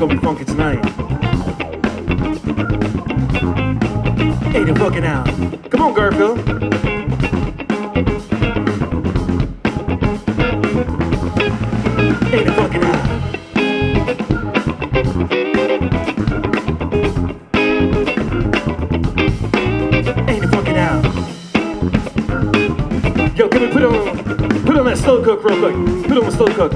it's gonna be funky tonight. Hey, they're fucking out. Come on, Garfield. Hey, they're fucking out. Hey, they're fucking out. Yo, can we put on that slow cook real quick? Put on the slow cook.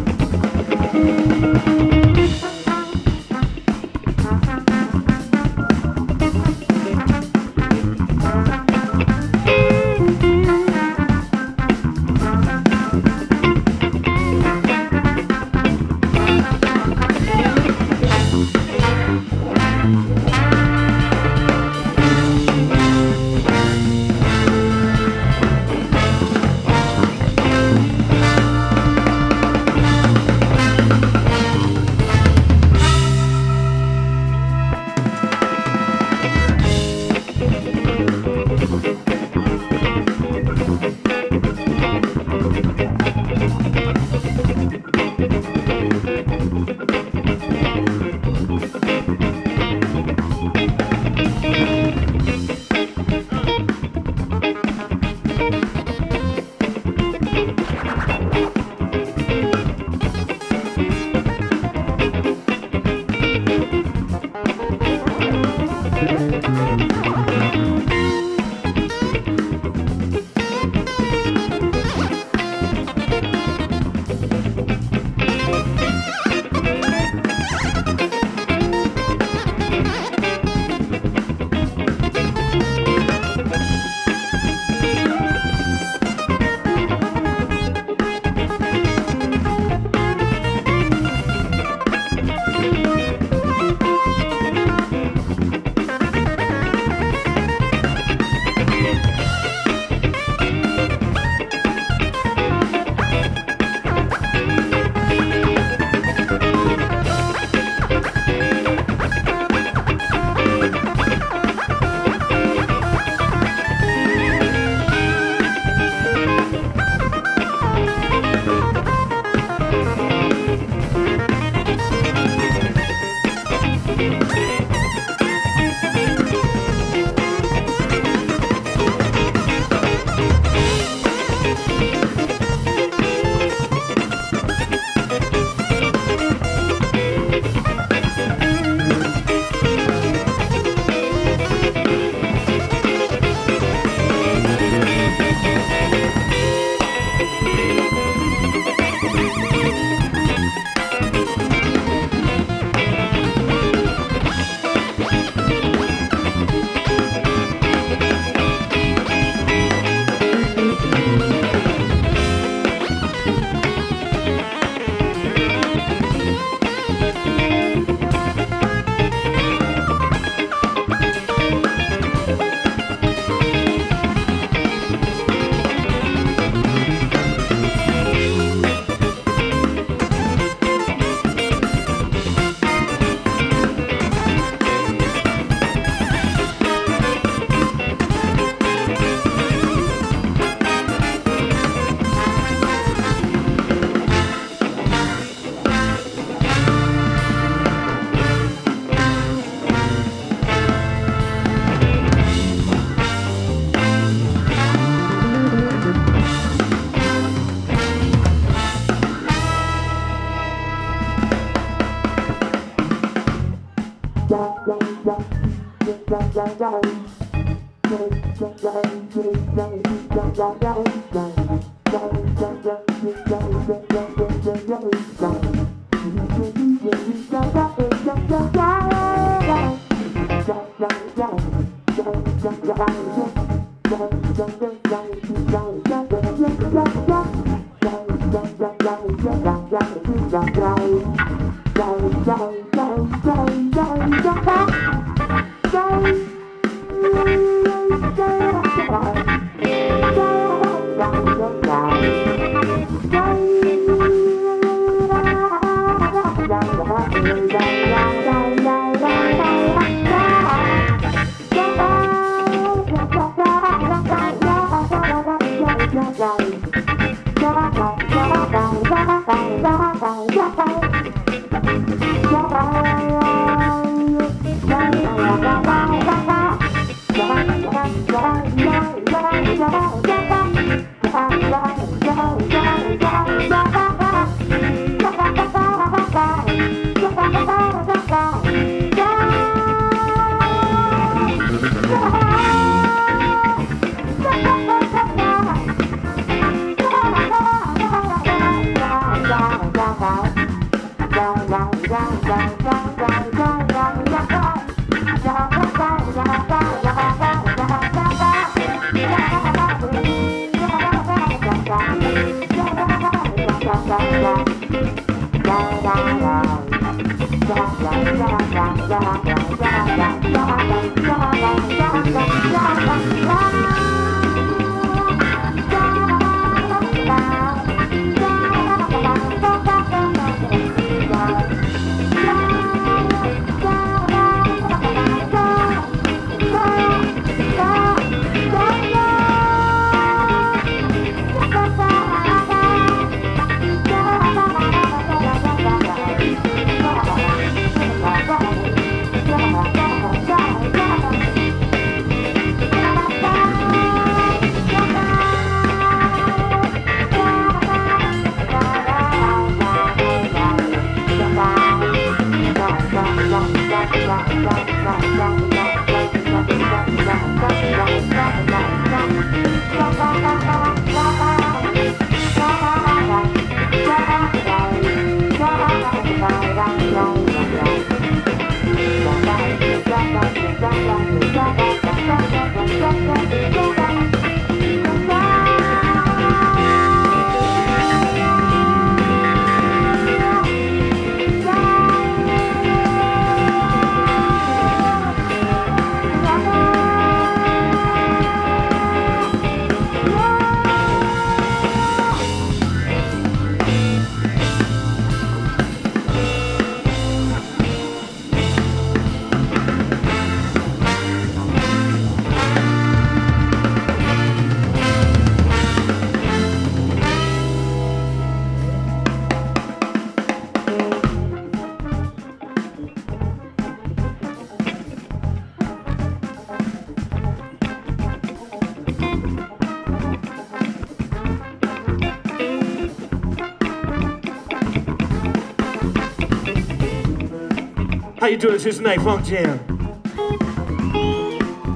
How you doing? It's here tonight, Funk Jam.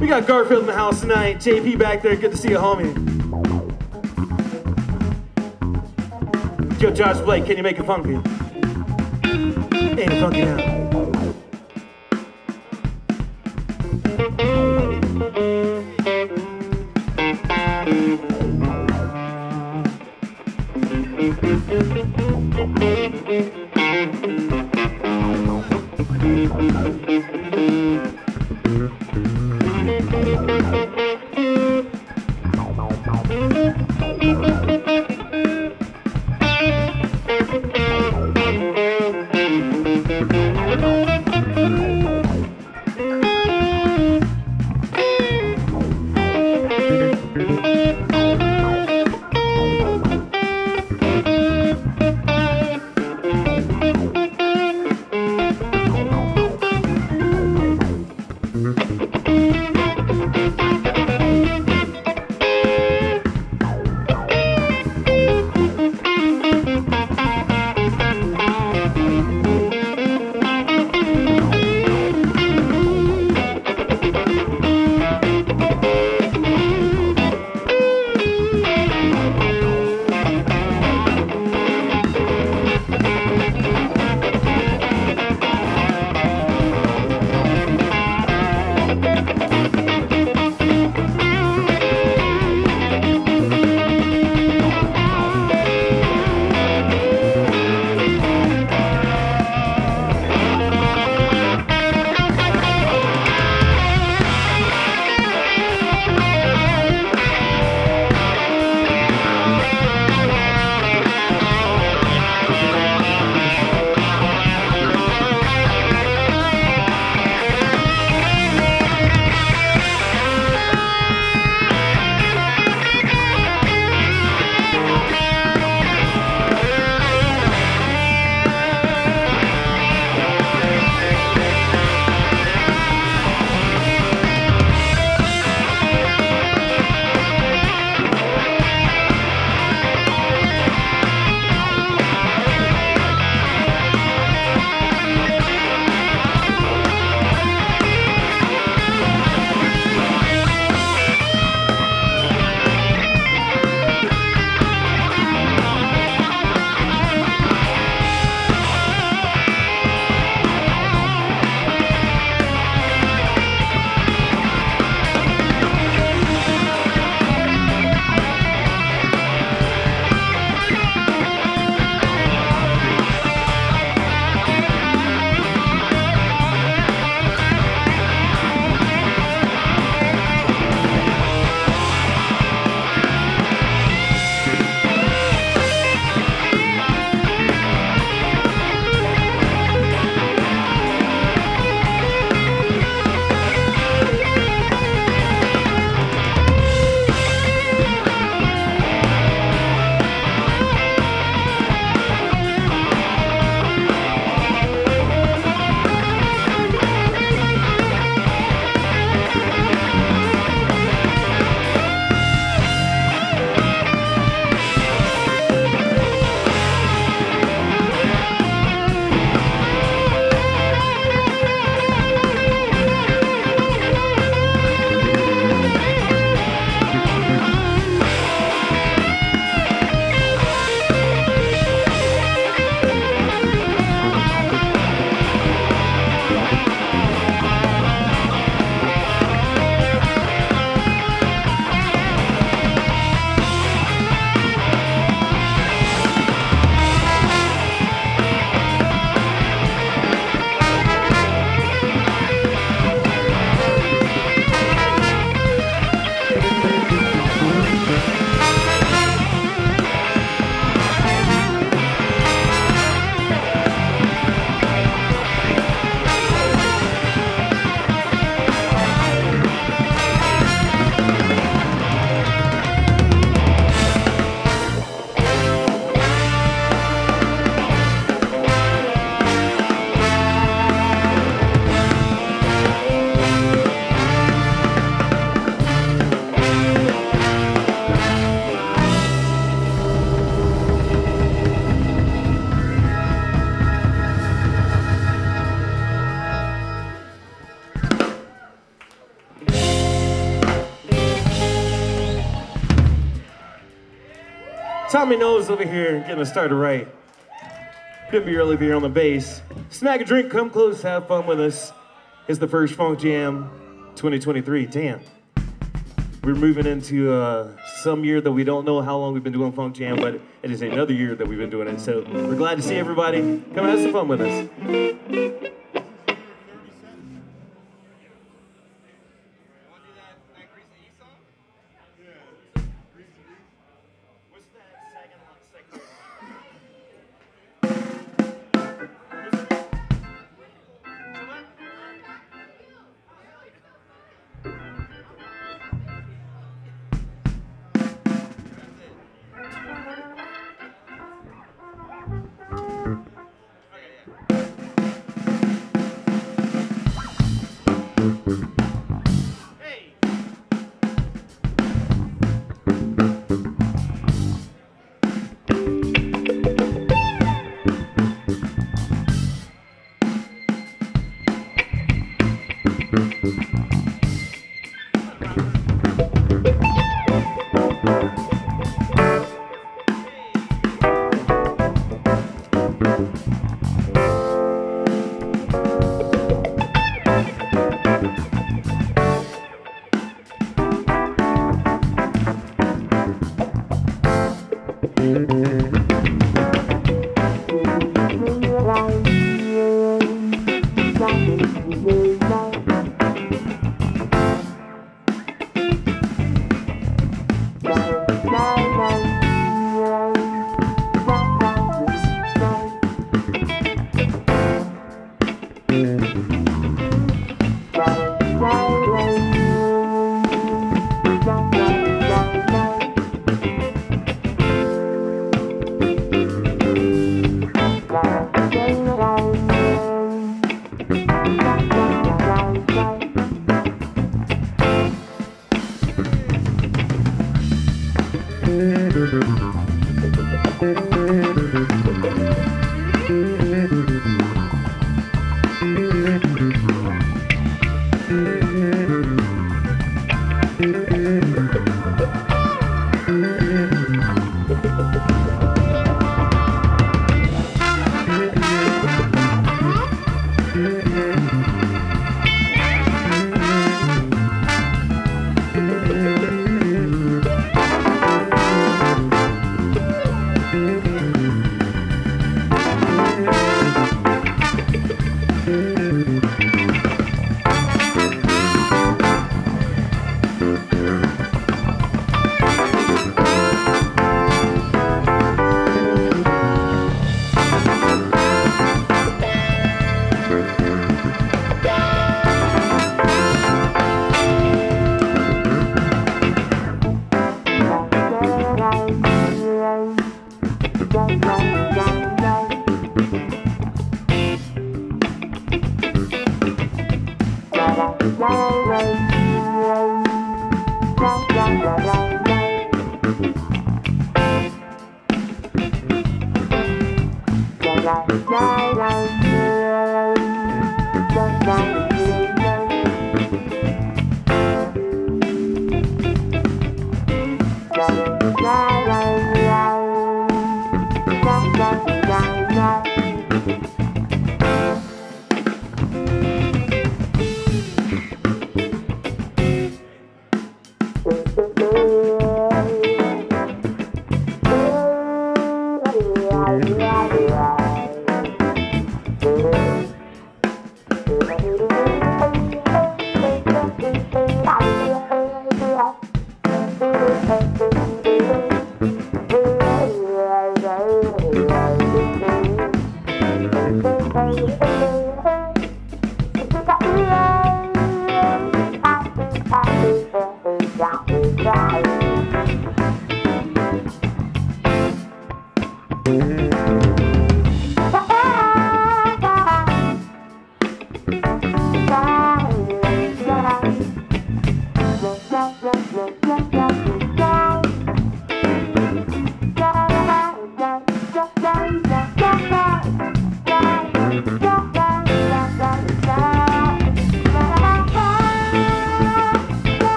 We got Garfield in the house tonight. JP back there. Good to see you, homie. Yo, Josh Blake, can you make it funky? Ain't it funky now? Tommy Nose over here getting us started right. Bim Bjorley over here on the bass. Snag a drink, come close, have fun with us. It's the first Funk Jam 2023. Damn. We're moving into some year that we don't know how long we've been doing Funk Jam, but it is another year that we've been doing it. So we're glad to see everybody. Come and have some fun with us.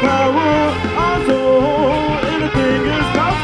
power of the whole, anything is possible.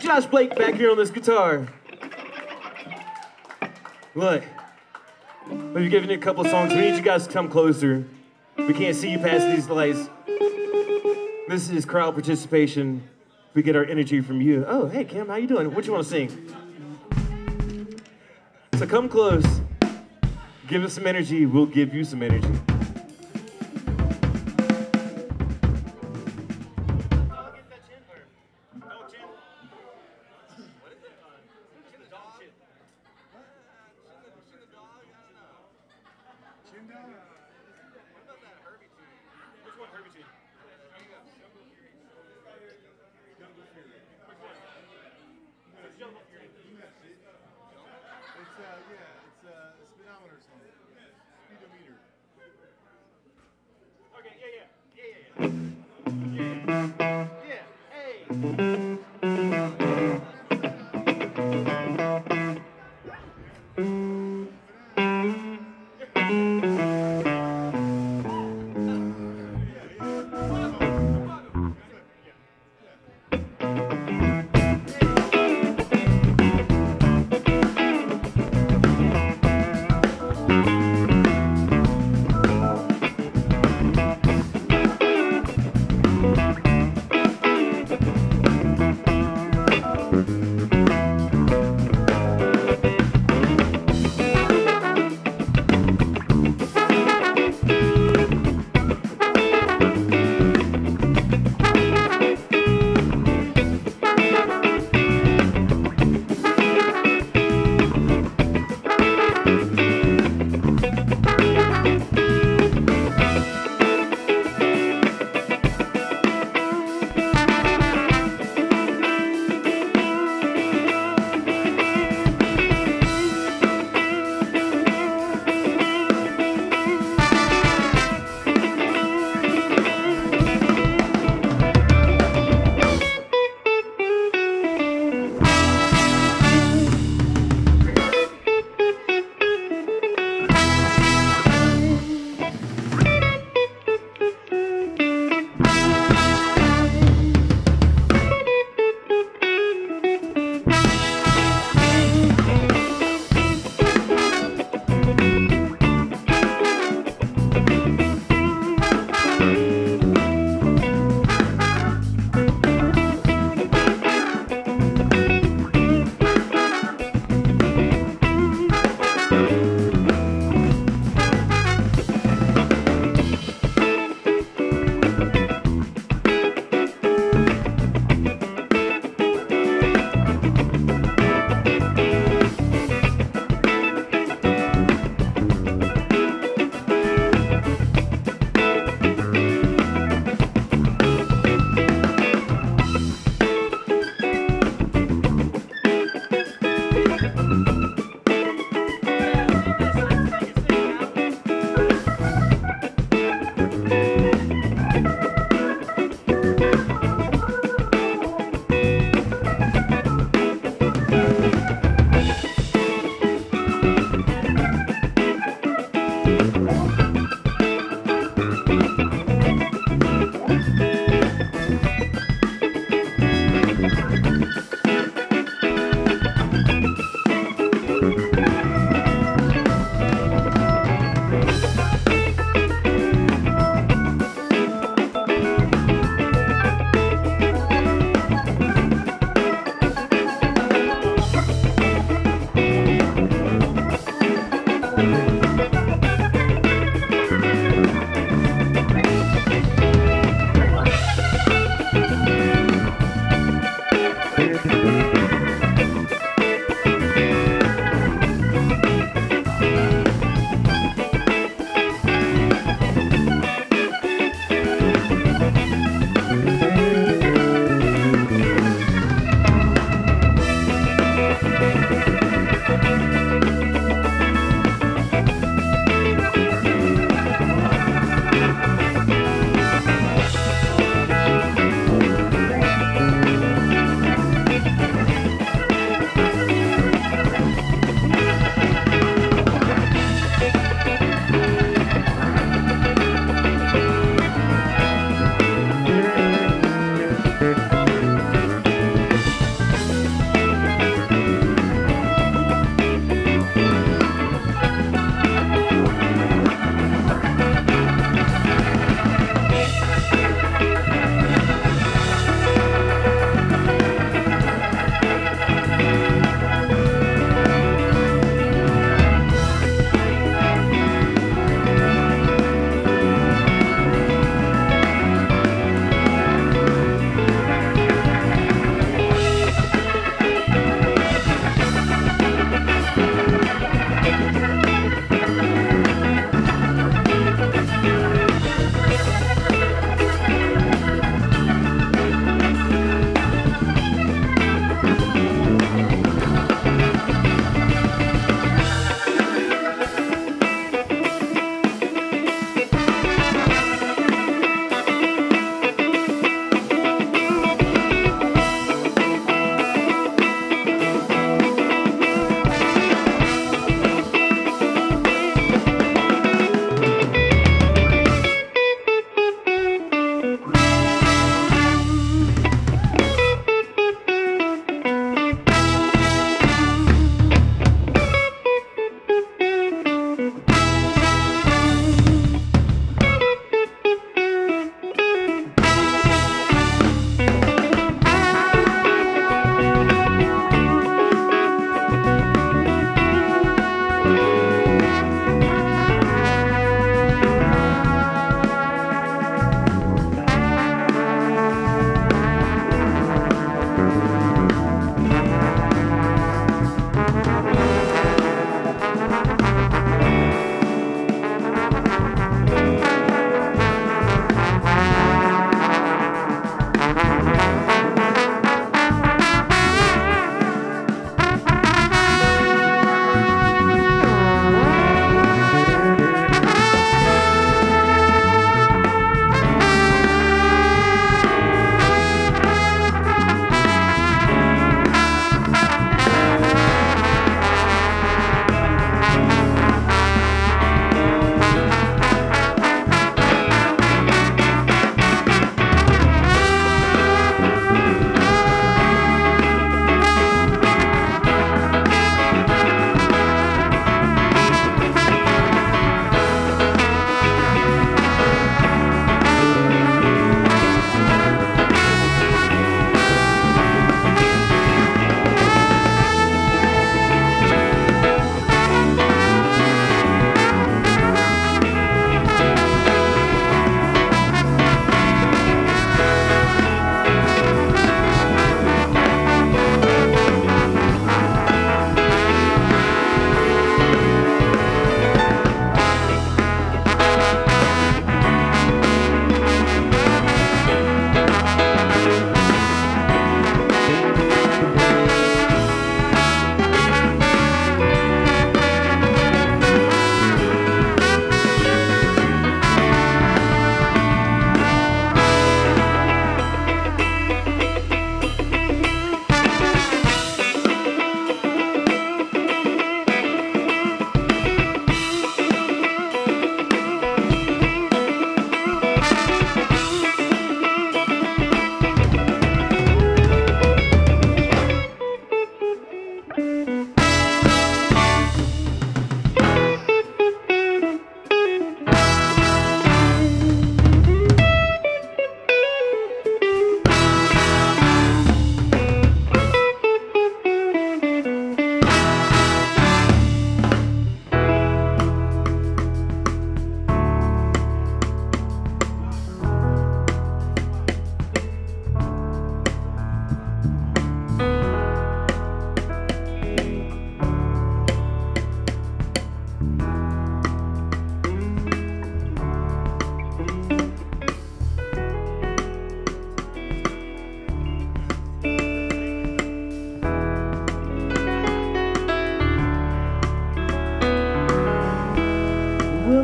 Josh Blake back here on this guitar. Look, we've given you a couple of songs. We need you guys to come closer. We can't see you past these lights. This is crowd participation. We get our energy from you. Oh, hey, Kim, how you doing? What you want to sing? So come close. Give us some energy. We'll give you some energy.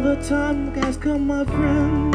the time, guys, come my friend.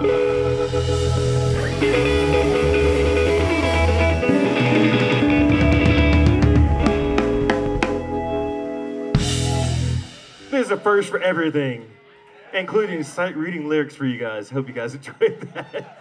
This is a first for everything, including sight reading lyrics for you guys. Hope you guys enjoyed that.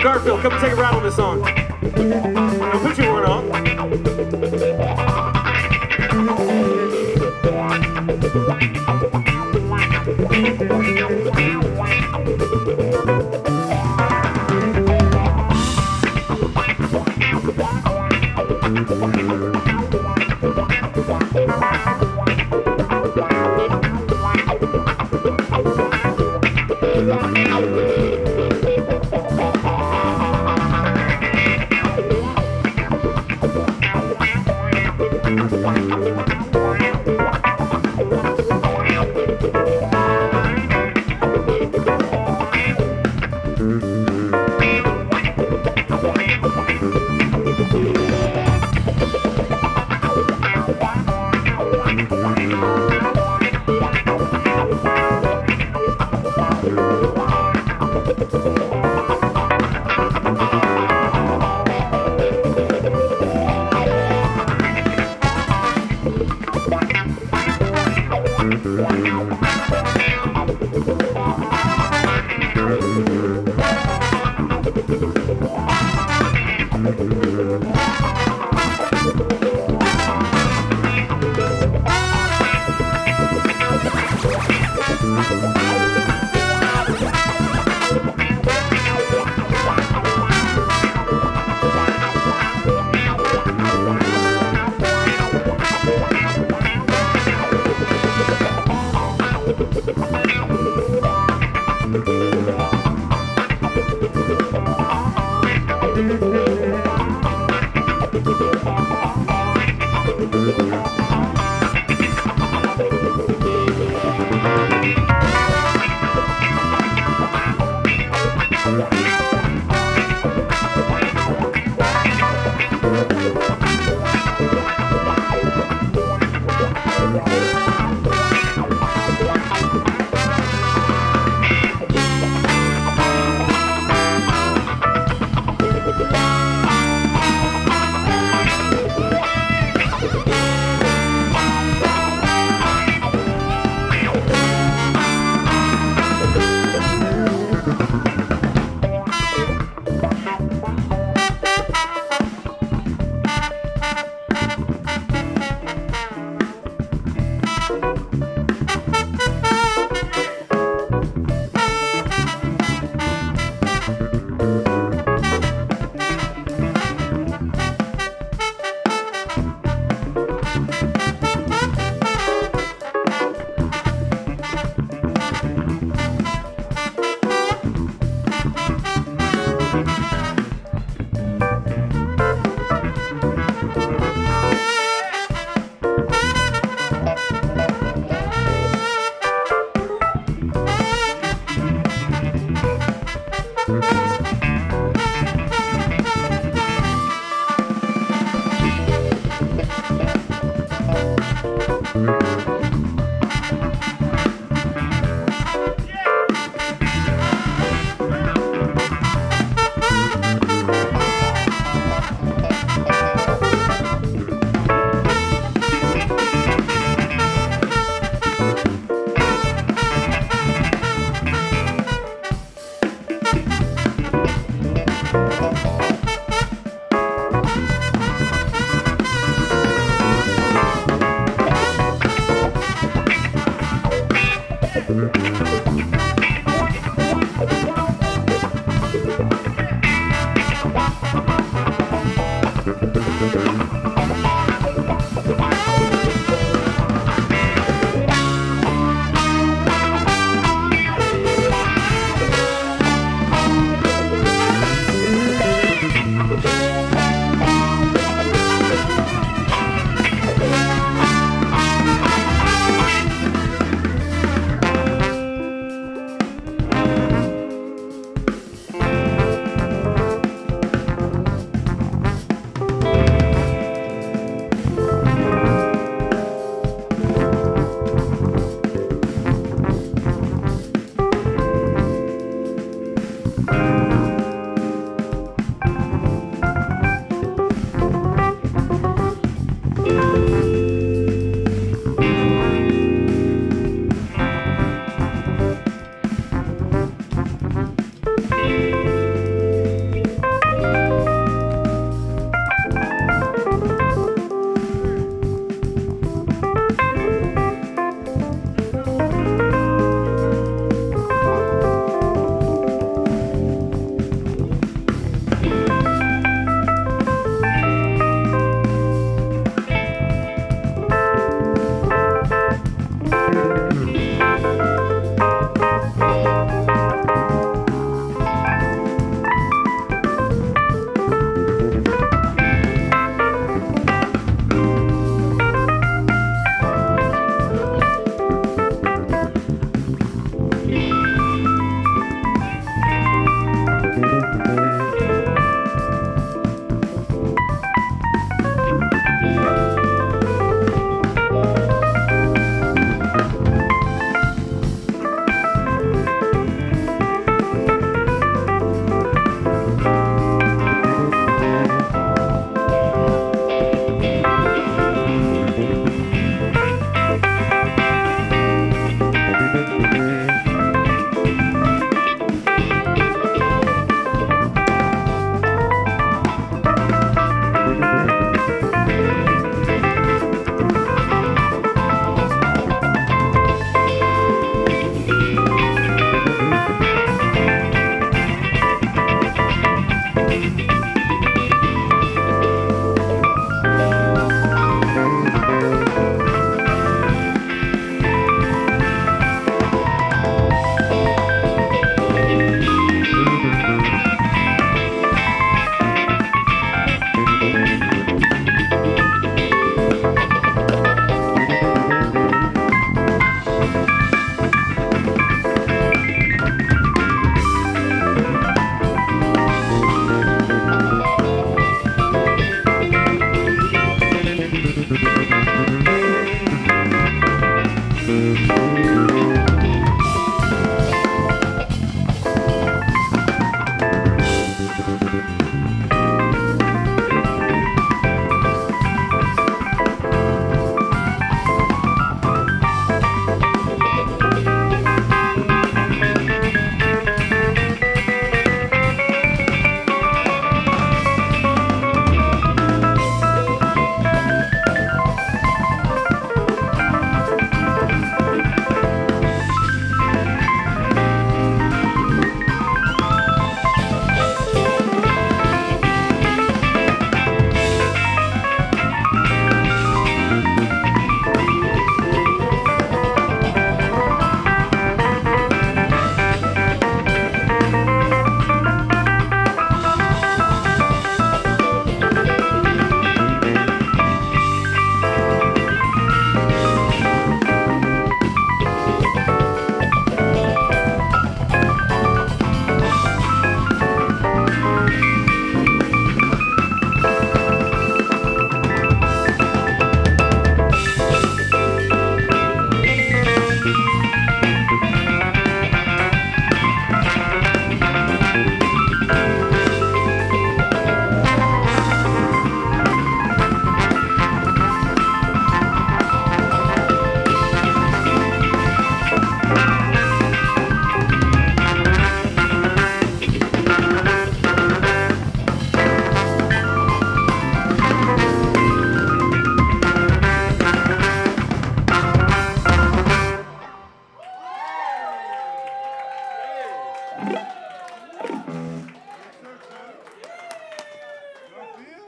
Garfield, come take a ride on this song. Now put your one on.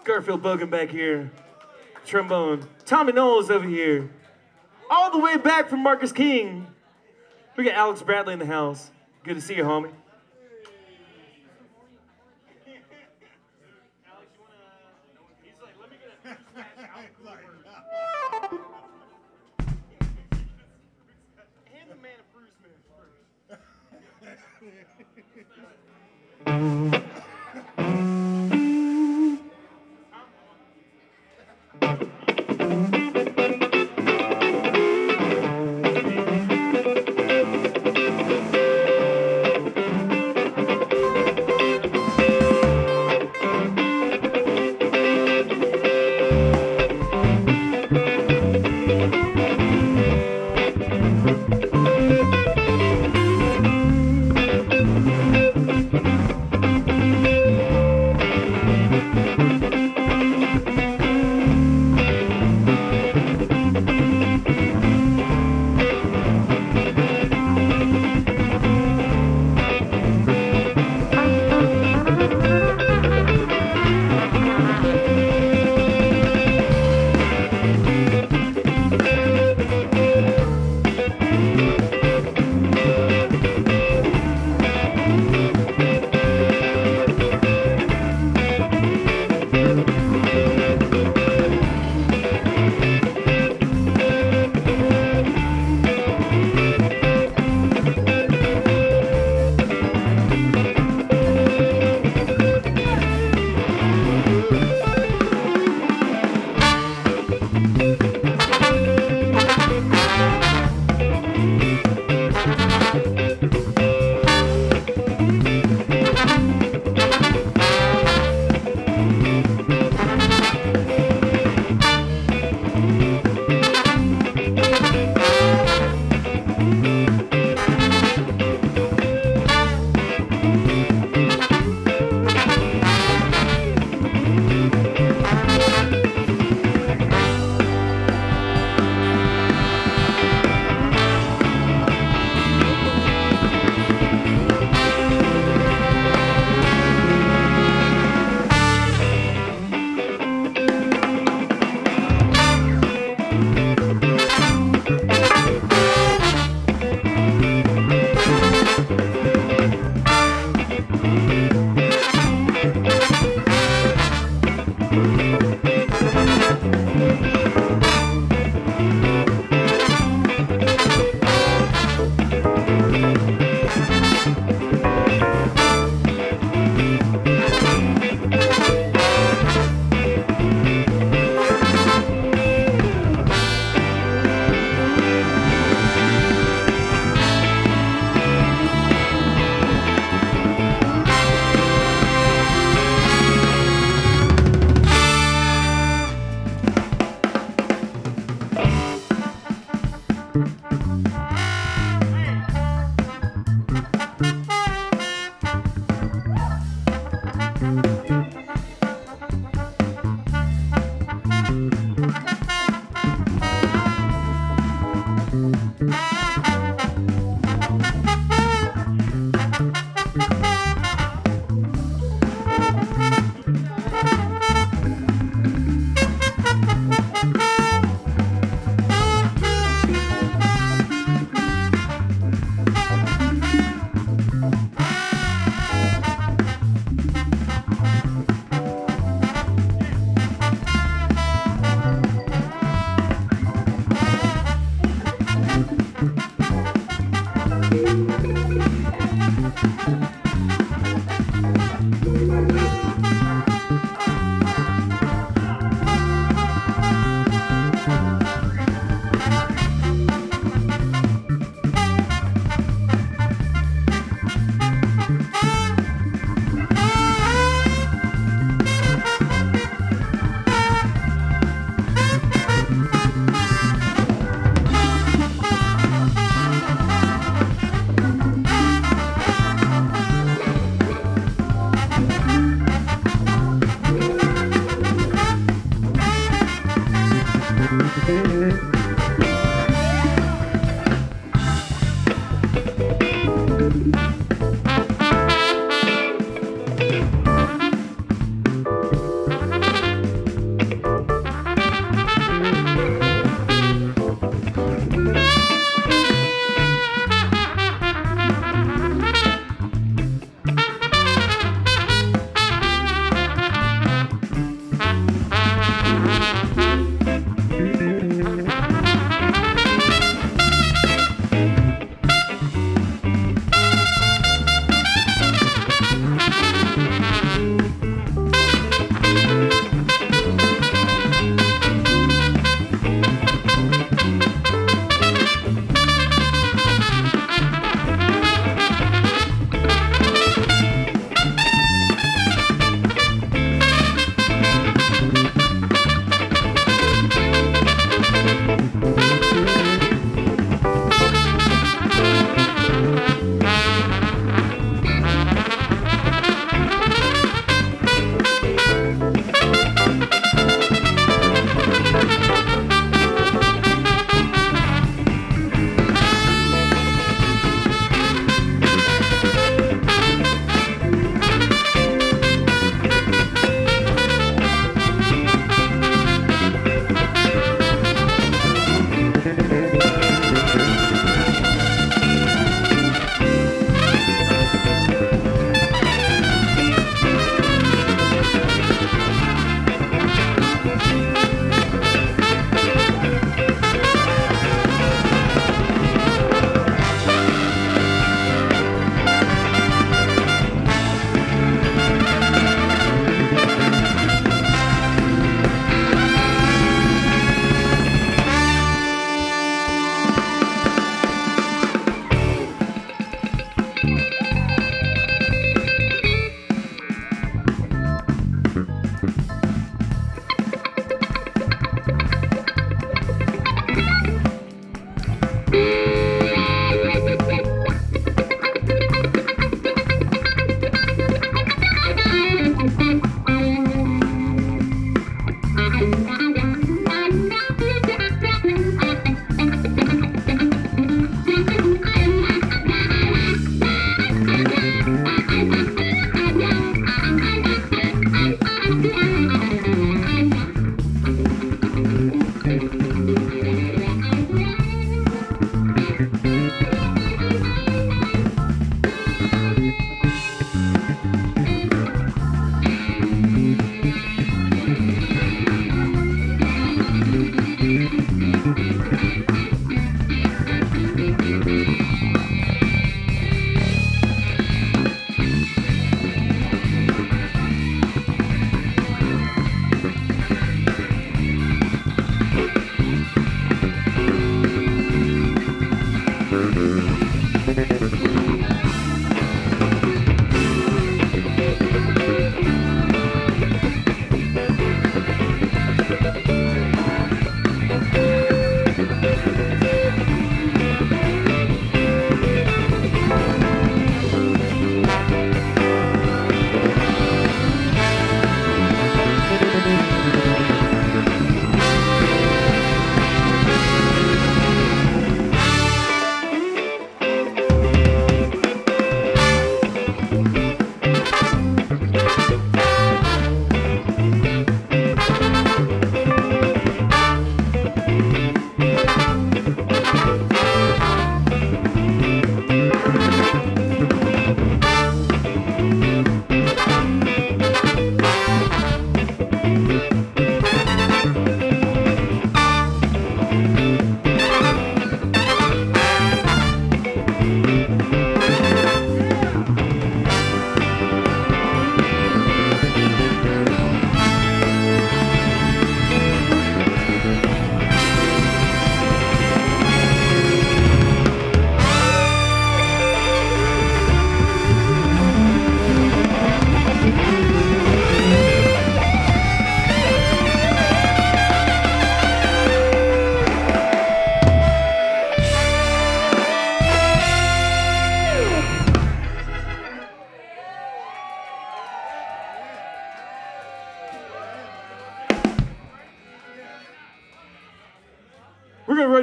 Garfield Bogan back here, trombone. Tommy Knowles over here, all the way back from Marcus King. We got Alex Bradley in the house. Good to see you, homie.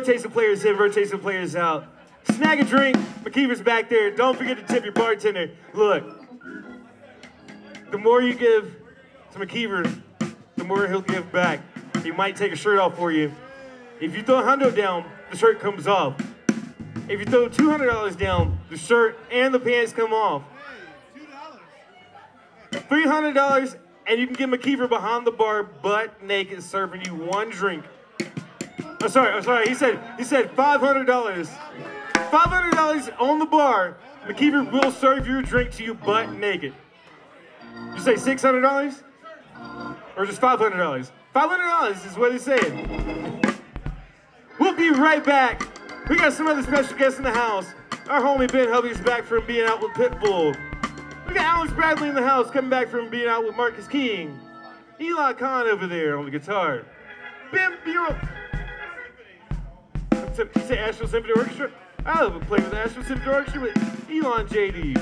rotation players in, rotation players out. Snag a drink. McKeever's back there. Don't forget to tip your bartender. Look, the more you give to McKeever, the more he'll give back. He might take a shirt off for you. If you throw $100 down, the shirt comes off. If you throw $200 down, the shirt and the pants come off. $300, and you can get McKeever behind the bar butt naked serving you one drink. Oh, sorry. He said $500. $500 on the bar. McKeever will serve your drink to you butt naked. You say $600? Or just $500? $500 is what he said. We'll be right back. We got some other special guests in the house. Our homie Ben Hubby is back from being out with Pitbull. We got Alex Bradley in the house coming back from being out with Marcus King. Eli Khan over there on the guitar. Bim Bjorley. You say Astral Symphony Orchestra? I love playing with the Astral Symphony Orchestra with Elon JD.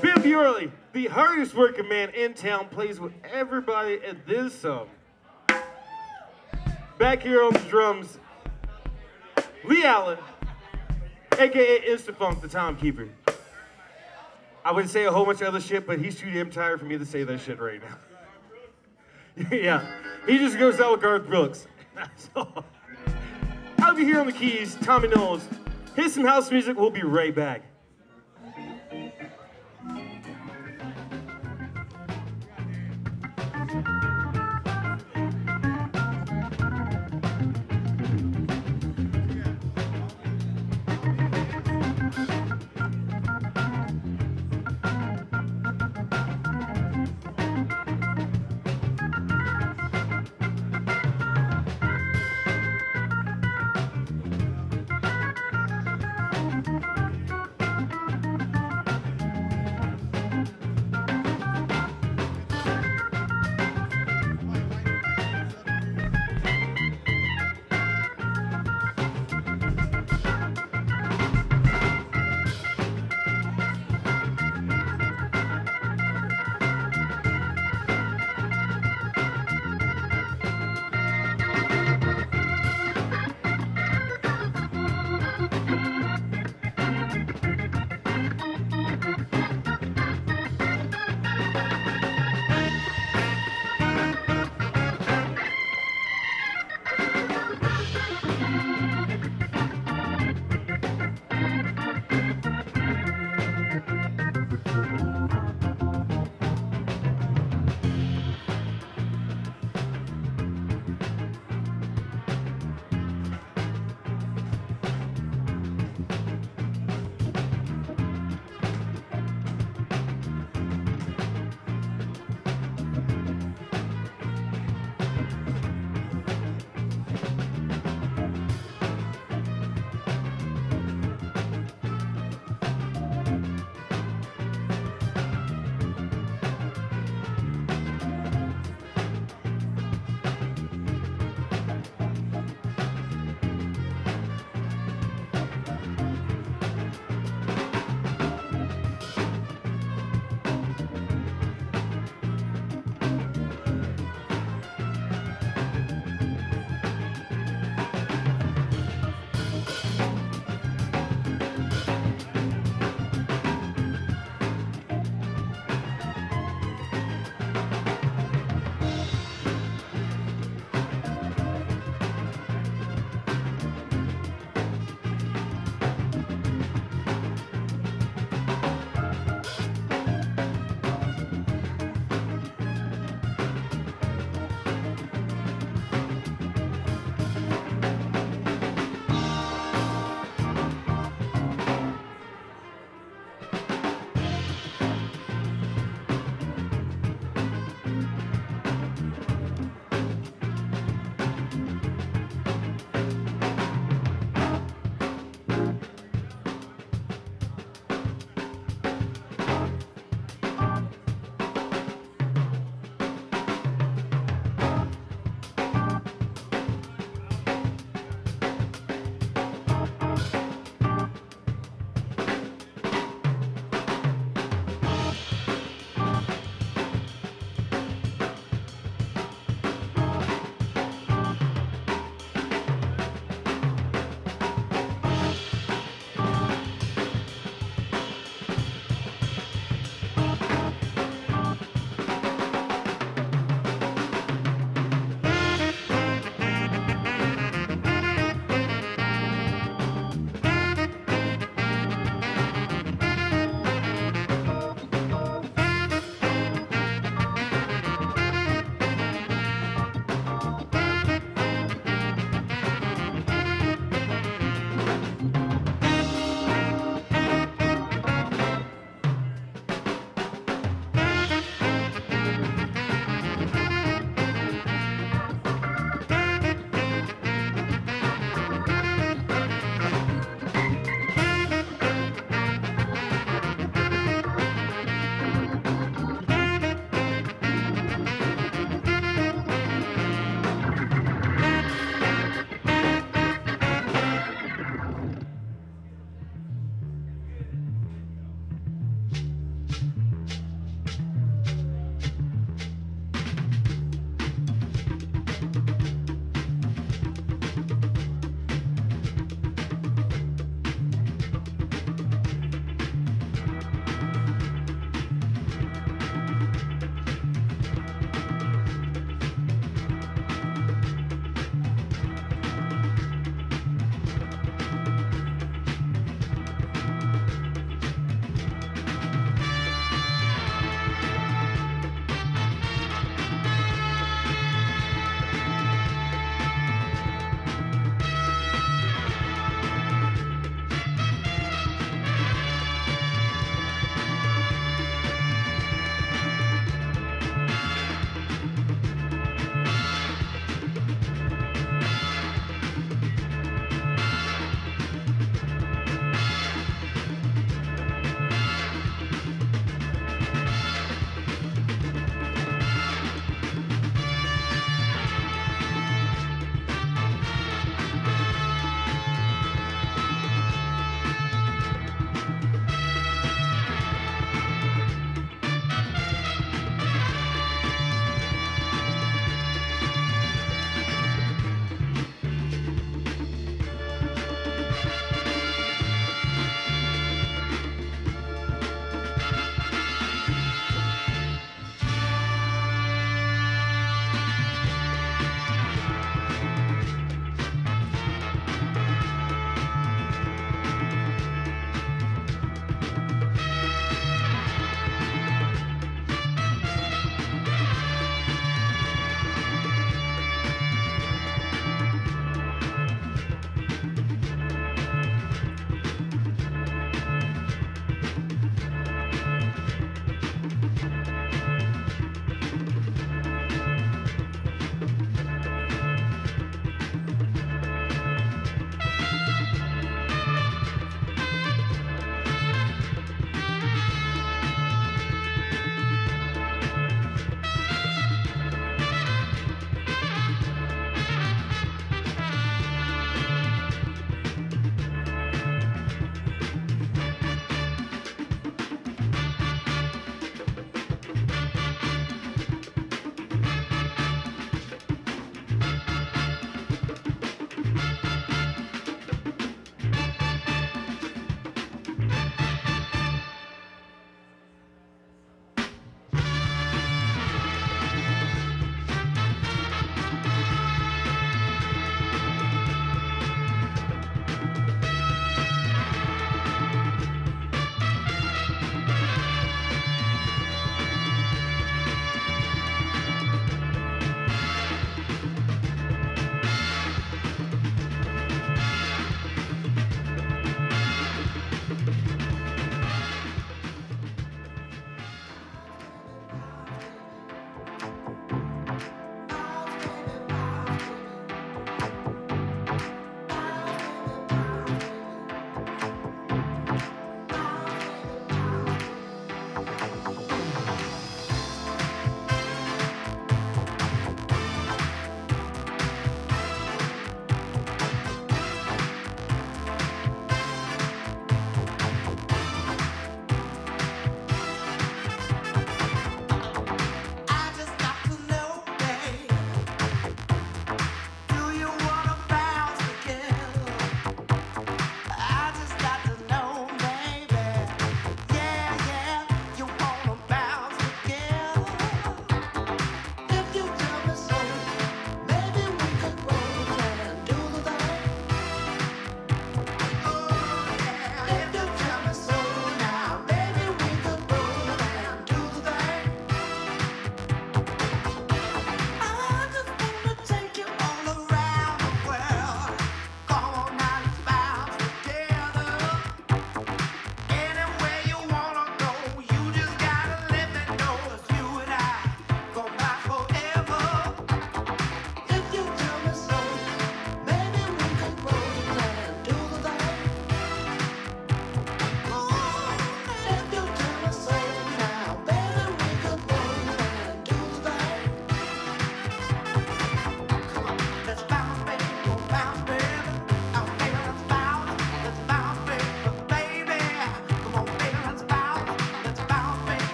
Bim Bjorley, the hardest working man in town, plays with everybody at this song. Back here on the drums, Lee Allen, aka Instafunk, the timekeeper. I wouldn't say a whole bunch of other shit, but he's too damn tired for me to say that shit right now. Yeah, he just goes out with Garth Brooks. I'll be here on the keys, Tommy Knowles. Hit some house music, we'll be right back.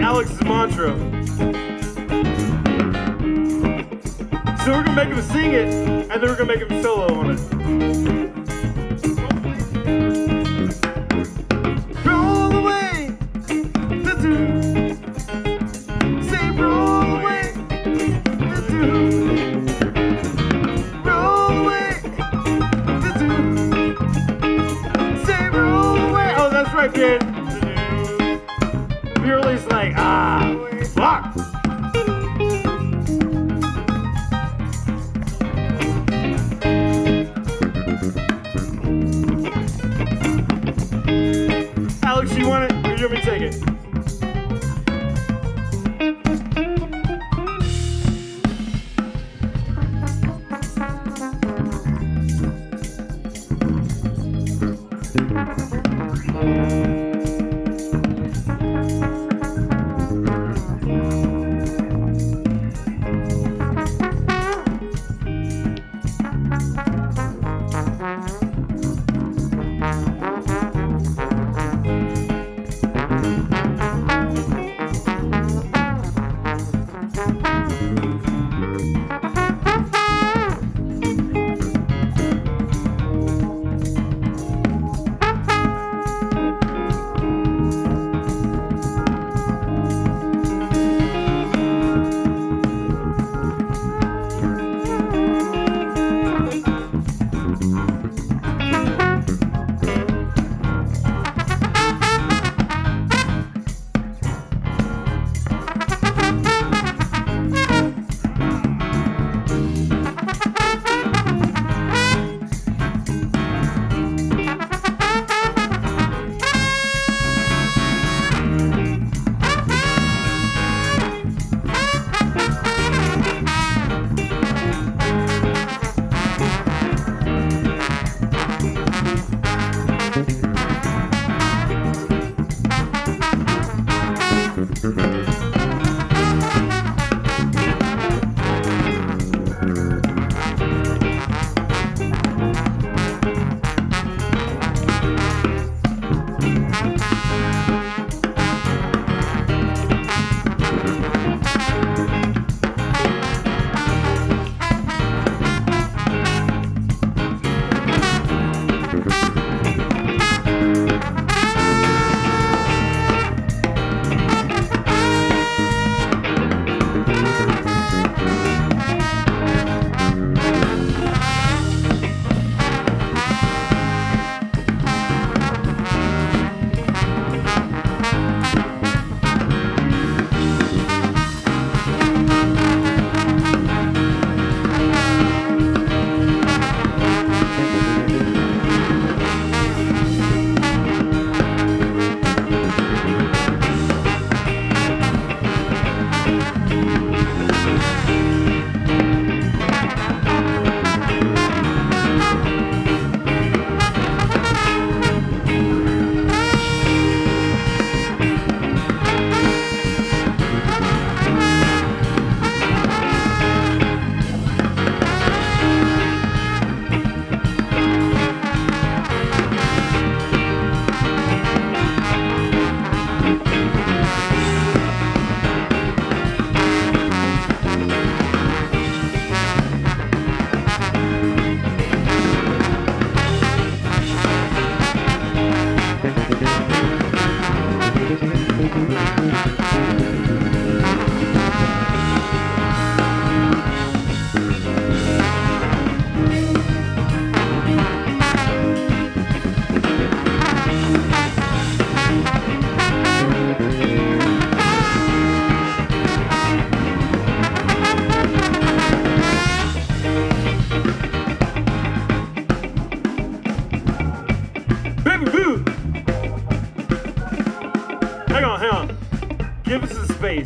Alex's mantra. So we're gonna make him sing it, and then we're gonna make him solo on it. Roll away, the do. Say roll away, the do. Roll away, the do. Say roll away. Oh, that's right, kid. Fuck! Alex, you want it? Or you want me to take it?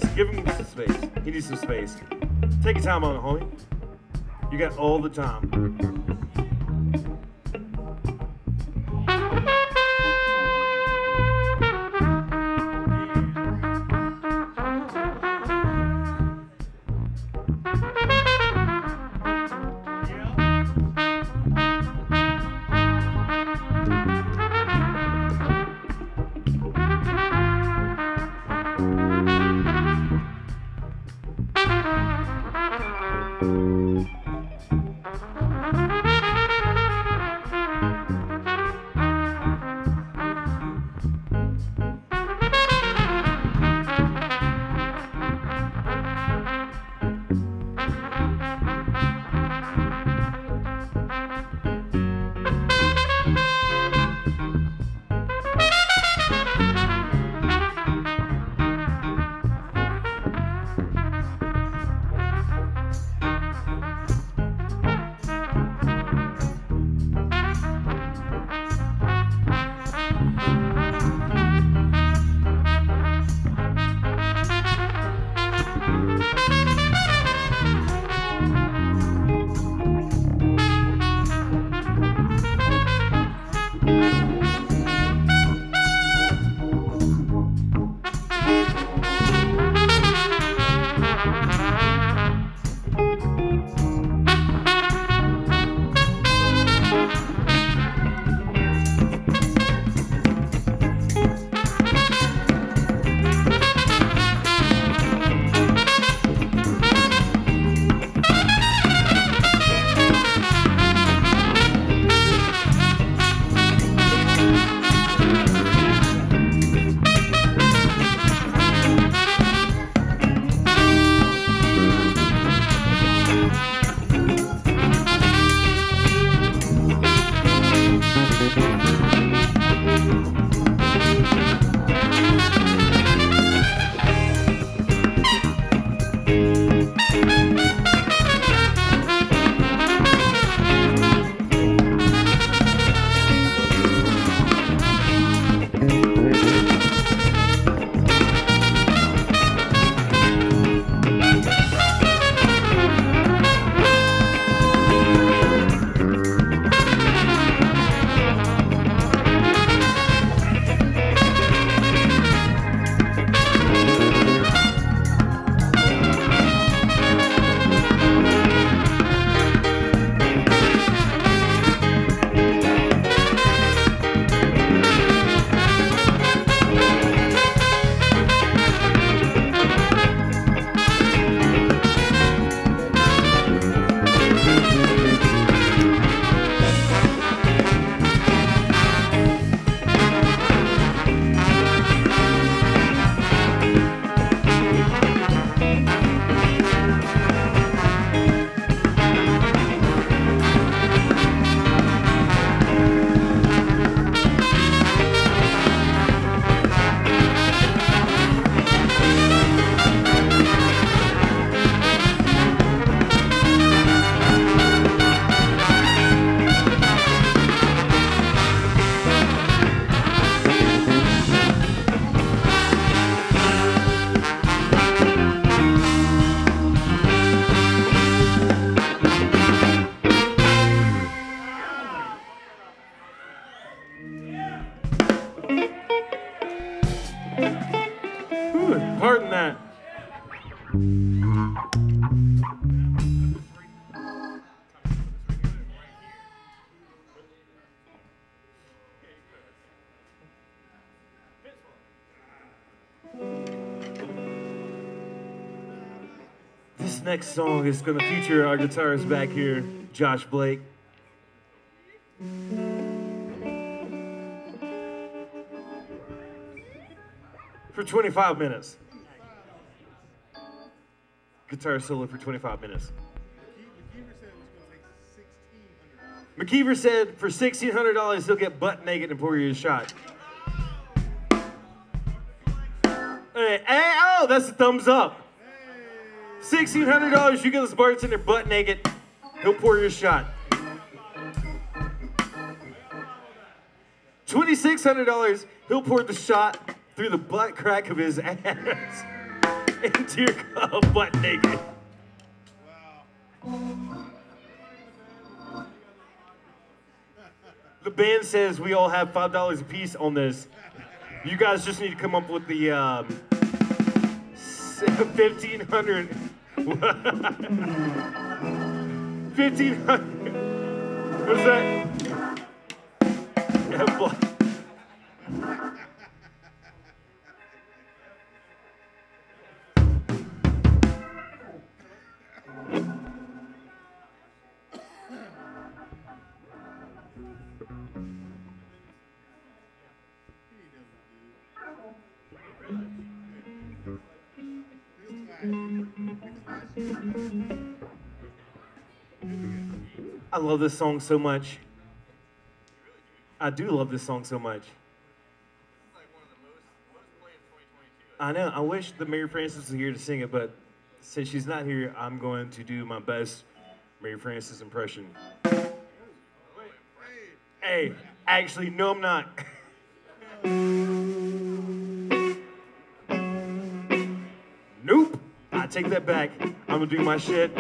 space. Give him some space. He needs some space. Take your time on it, homie. You got all the time. Next song is going to feature our guitarist back here, Josh Blake. For 25 minutes. Guitar solo for 25 minutes. McKeever said for $1,600 he'll get butt naked and pour you a shot. Hey, oh, that's a thumbs up. $1,600, you get this bartender butt naked, he'll pour your shot. $2,600, he'll pour the shot through the butt crack of his ass. into your cup butt naked. Wow. The band says we all have $5 a piece on this. You guys just need to come up with the 1,500. 1,500. What's that? I love this song so much. I do love this song so much. This is like one of the most played in 2022. I know. I wish the Mary Frances was here to sing it, but since she's not here, I'm going to do my best Mary Frances impression. Hey, actually, no, I'm not. Nope. I take that back. I'm gonna do my shit.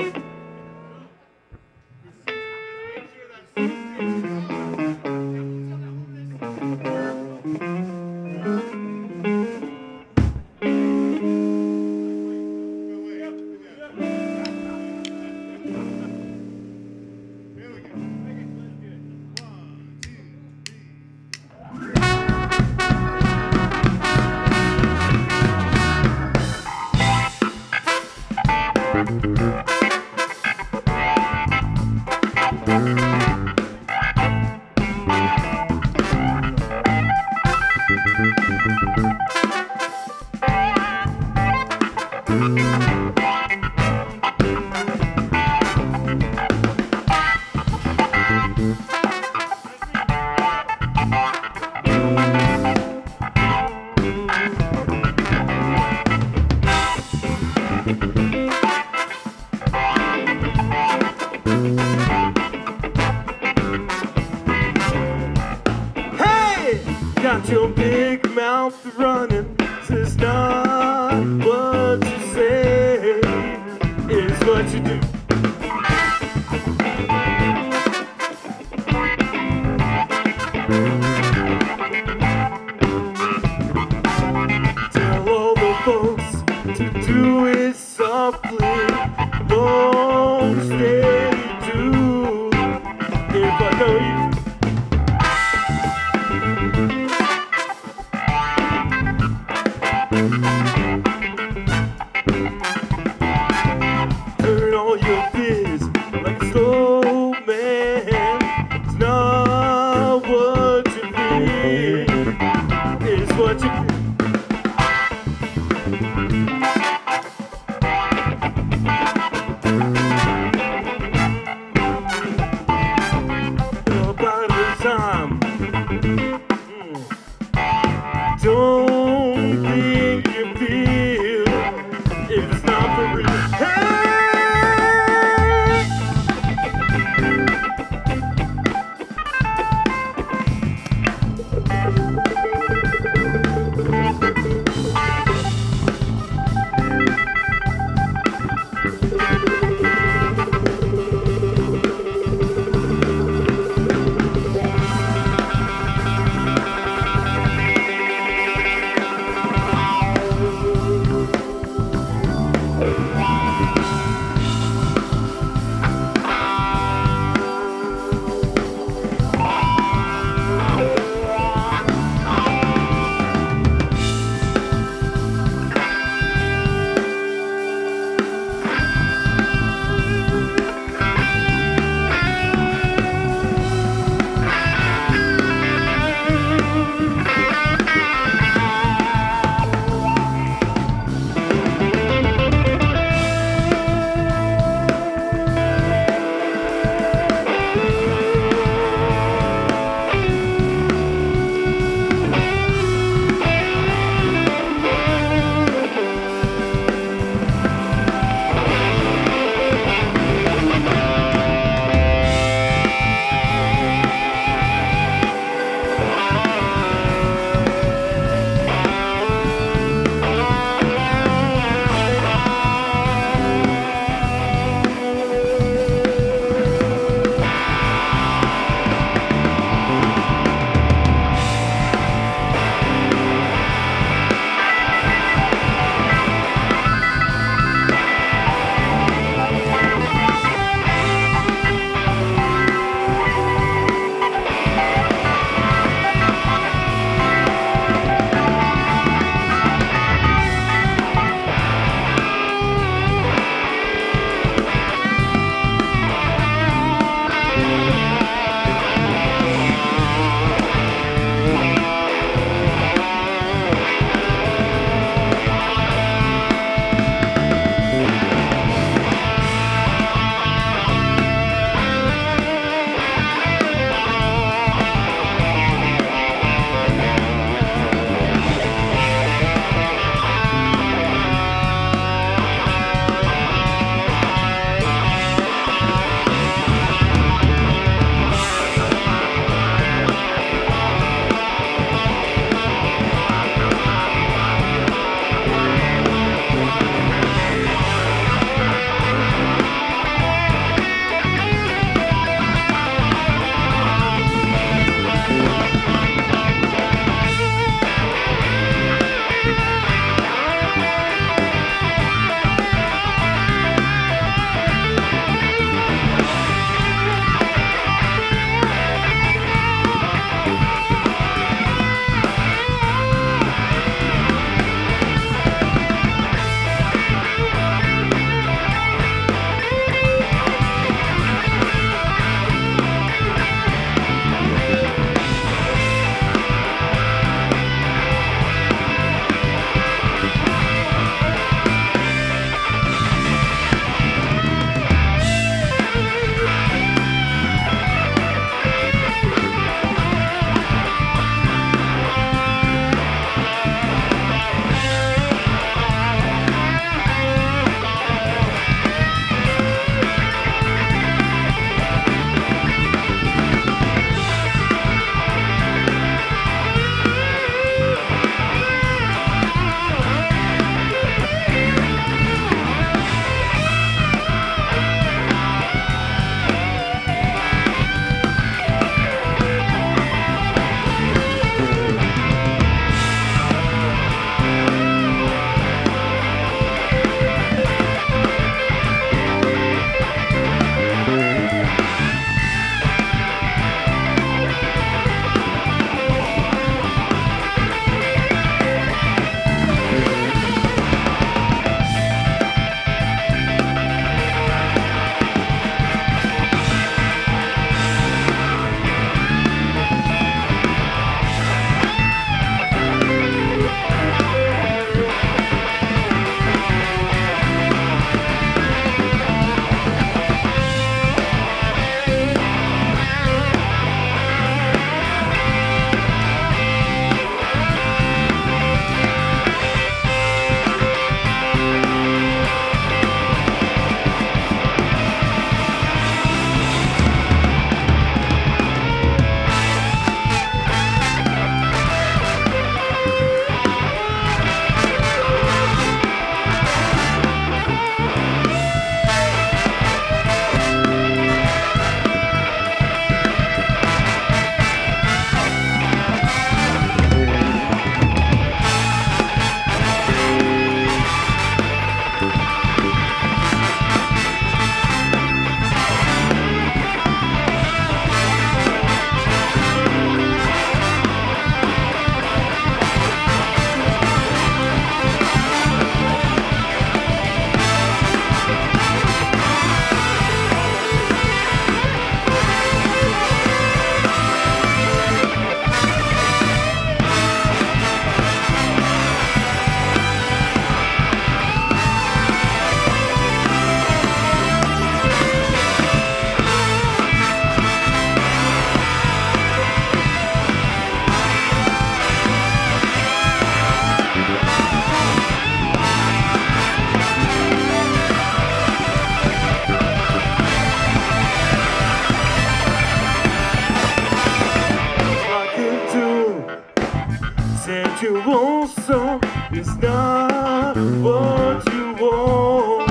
you want, so it's not what you want,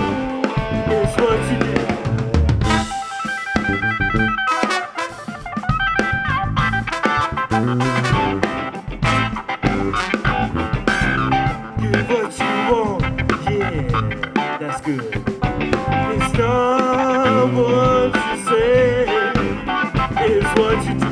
it's what you get. Get what you want, yeah, that's good. It's not what you say, it's what you do.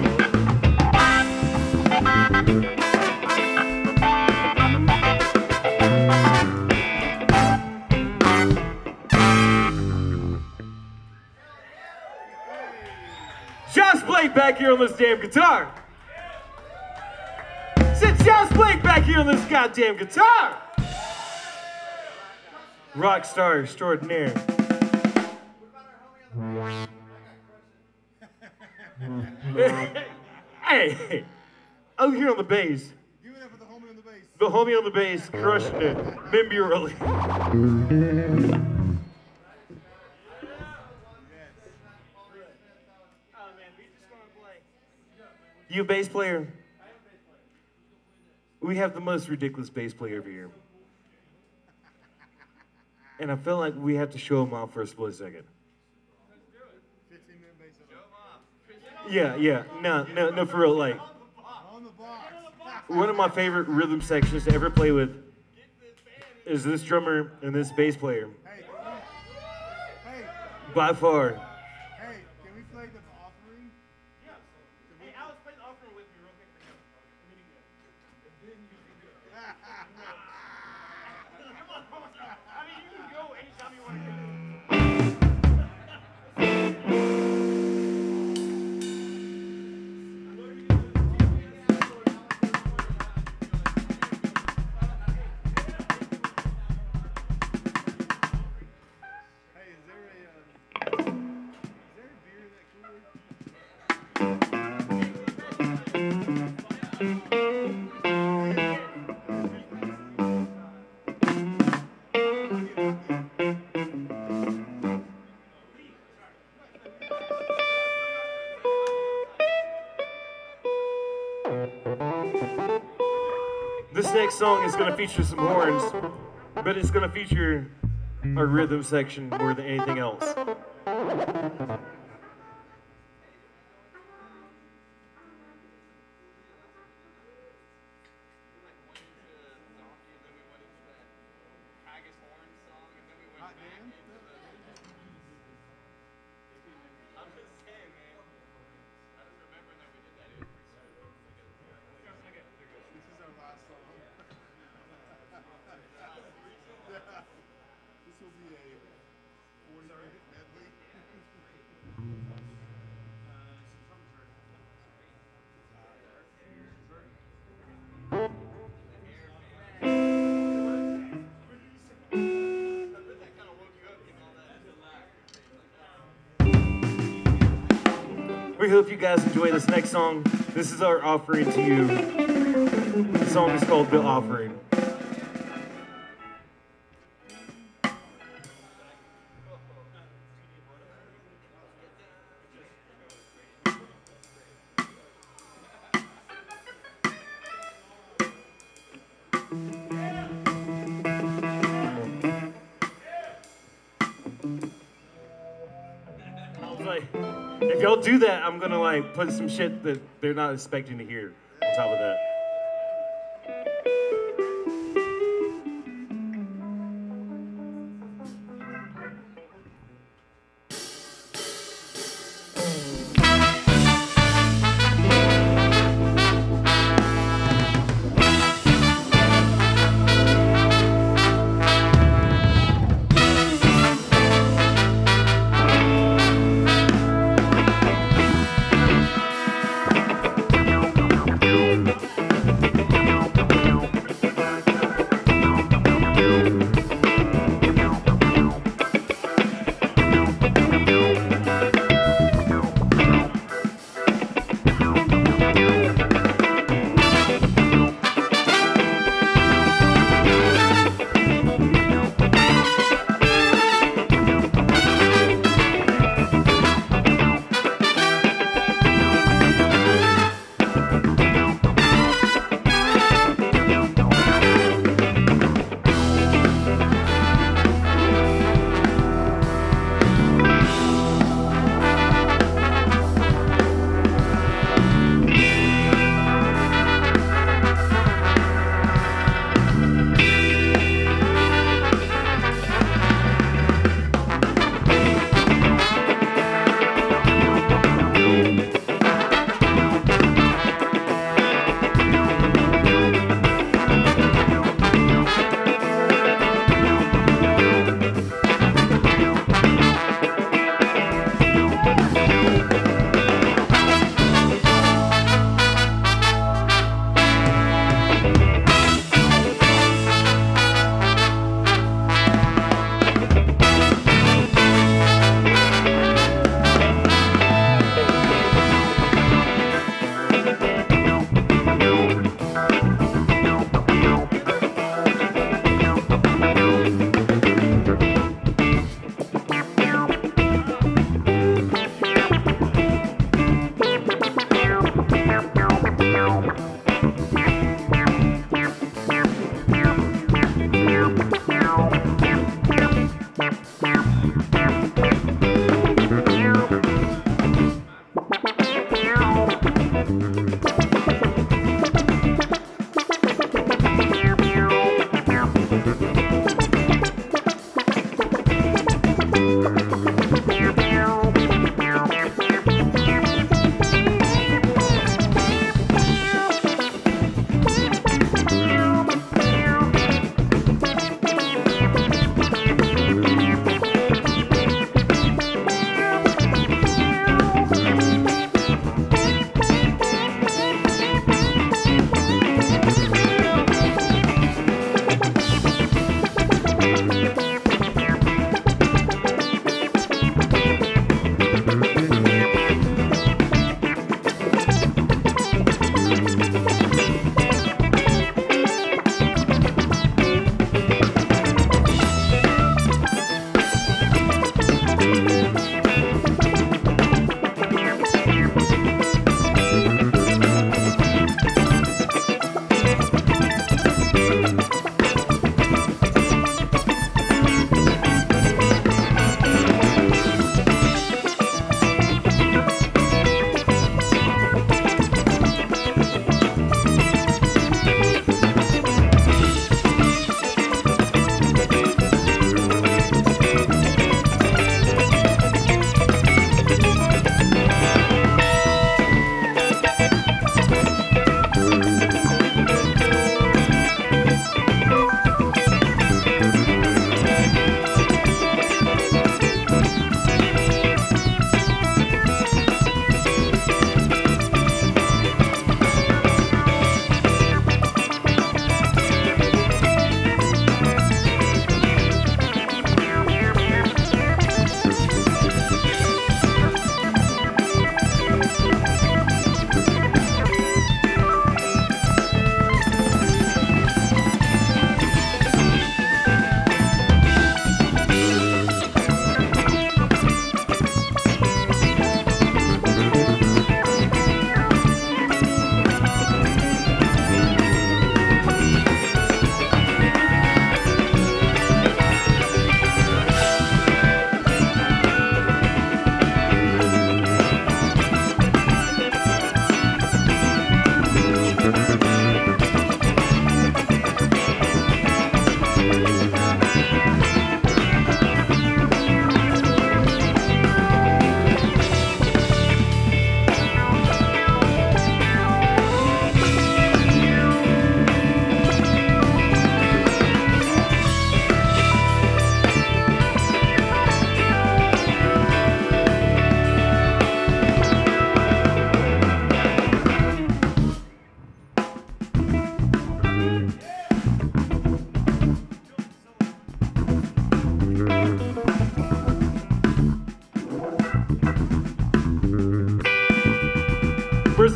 Back here on this damn guitar. Sit Josh Blake back here on this goddamn guitar. Rock star extraordinaire. Hey, over here on the bass. Give it up for the homie on the bass. The homie on the bass crushing it. Bim Bjorley. You a bass player? I am a bass player. We have the most ridiculous bass player over here. And I feel like we have to show him off for a split second. Let's do it. 15-minute bass. Show him off. Yeah, no, for real, like. On the box. One of my favorite rhythm sections to ever play with is this drummer and this bass player. Hey. By far. Next song is going to feature some horns, but it's going to feature a rhythm section more than anything else. We hope you guys enjoy this next song. This is our offering to you. The song is called The Offering. Do that, I'm gonna like put some shit that they're not expecting to hear on top of that.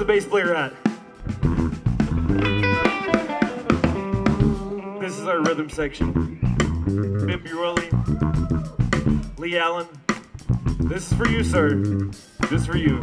Bass player at? This is our rhythm section. Bim Bjorley, Lee Allen. This is for you, sir. This is for you.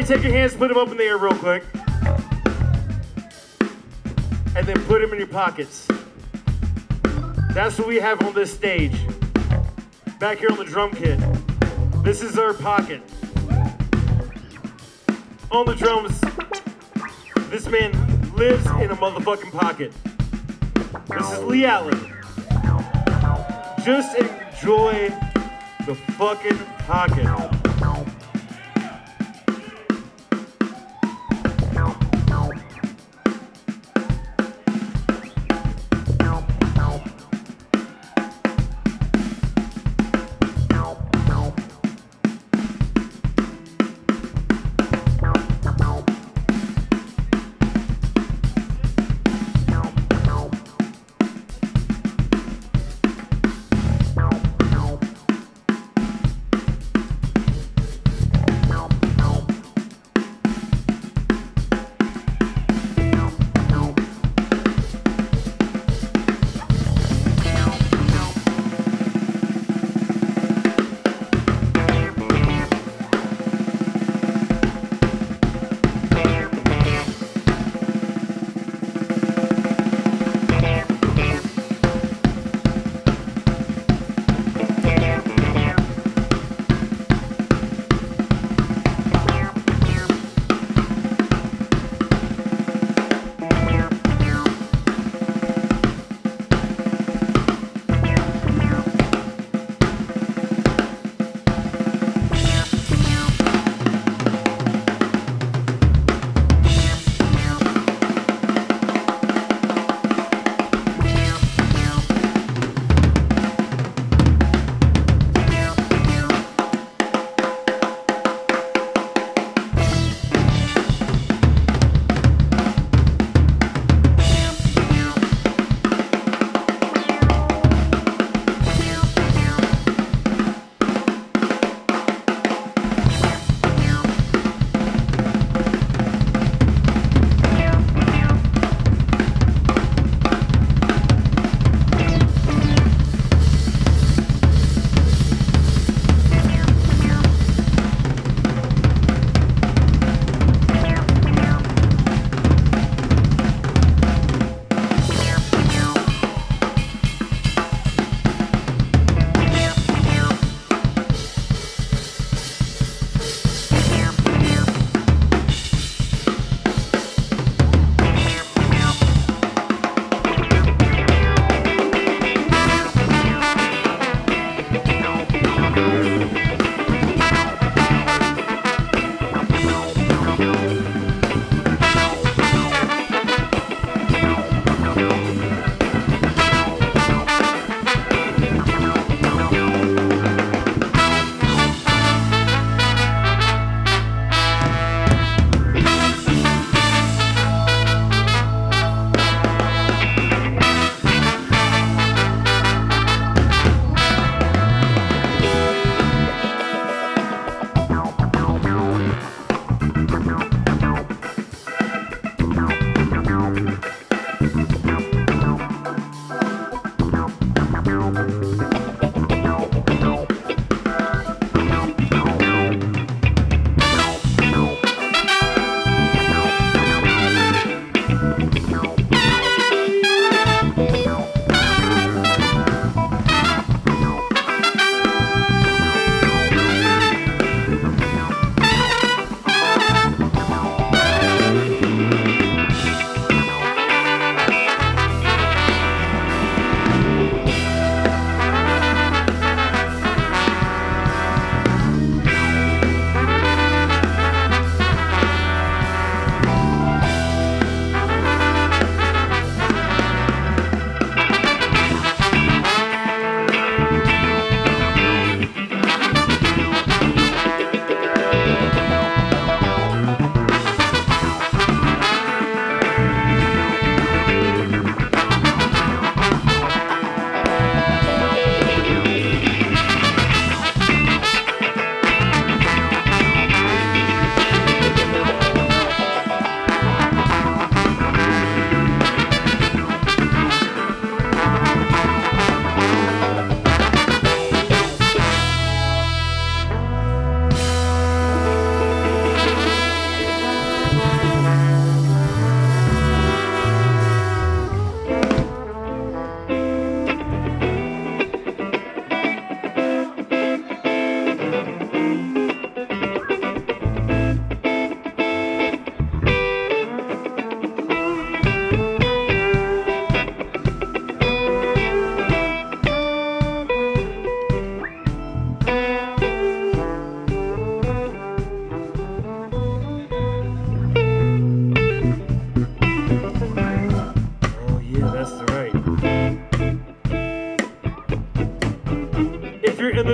Take your hands, split them up in the air real quick, and then put them in your pockets. That's what we have on this stage. Back here on the drum kit, this is our pocket. On the drums, this man lives in a motherfucking pocket. This is Lee Allen. Just enjoy the fucking pocket.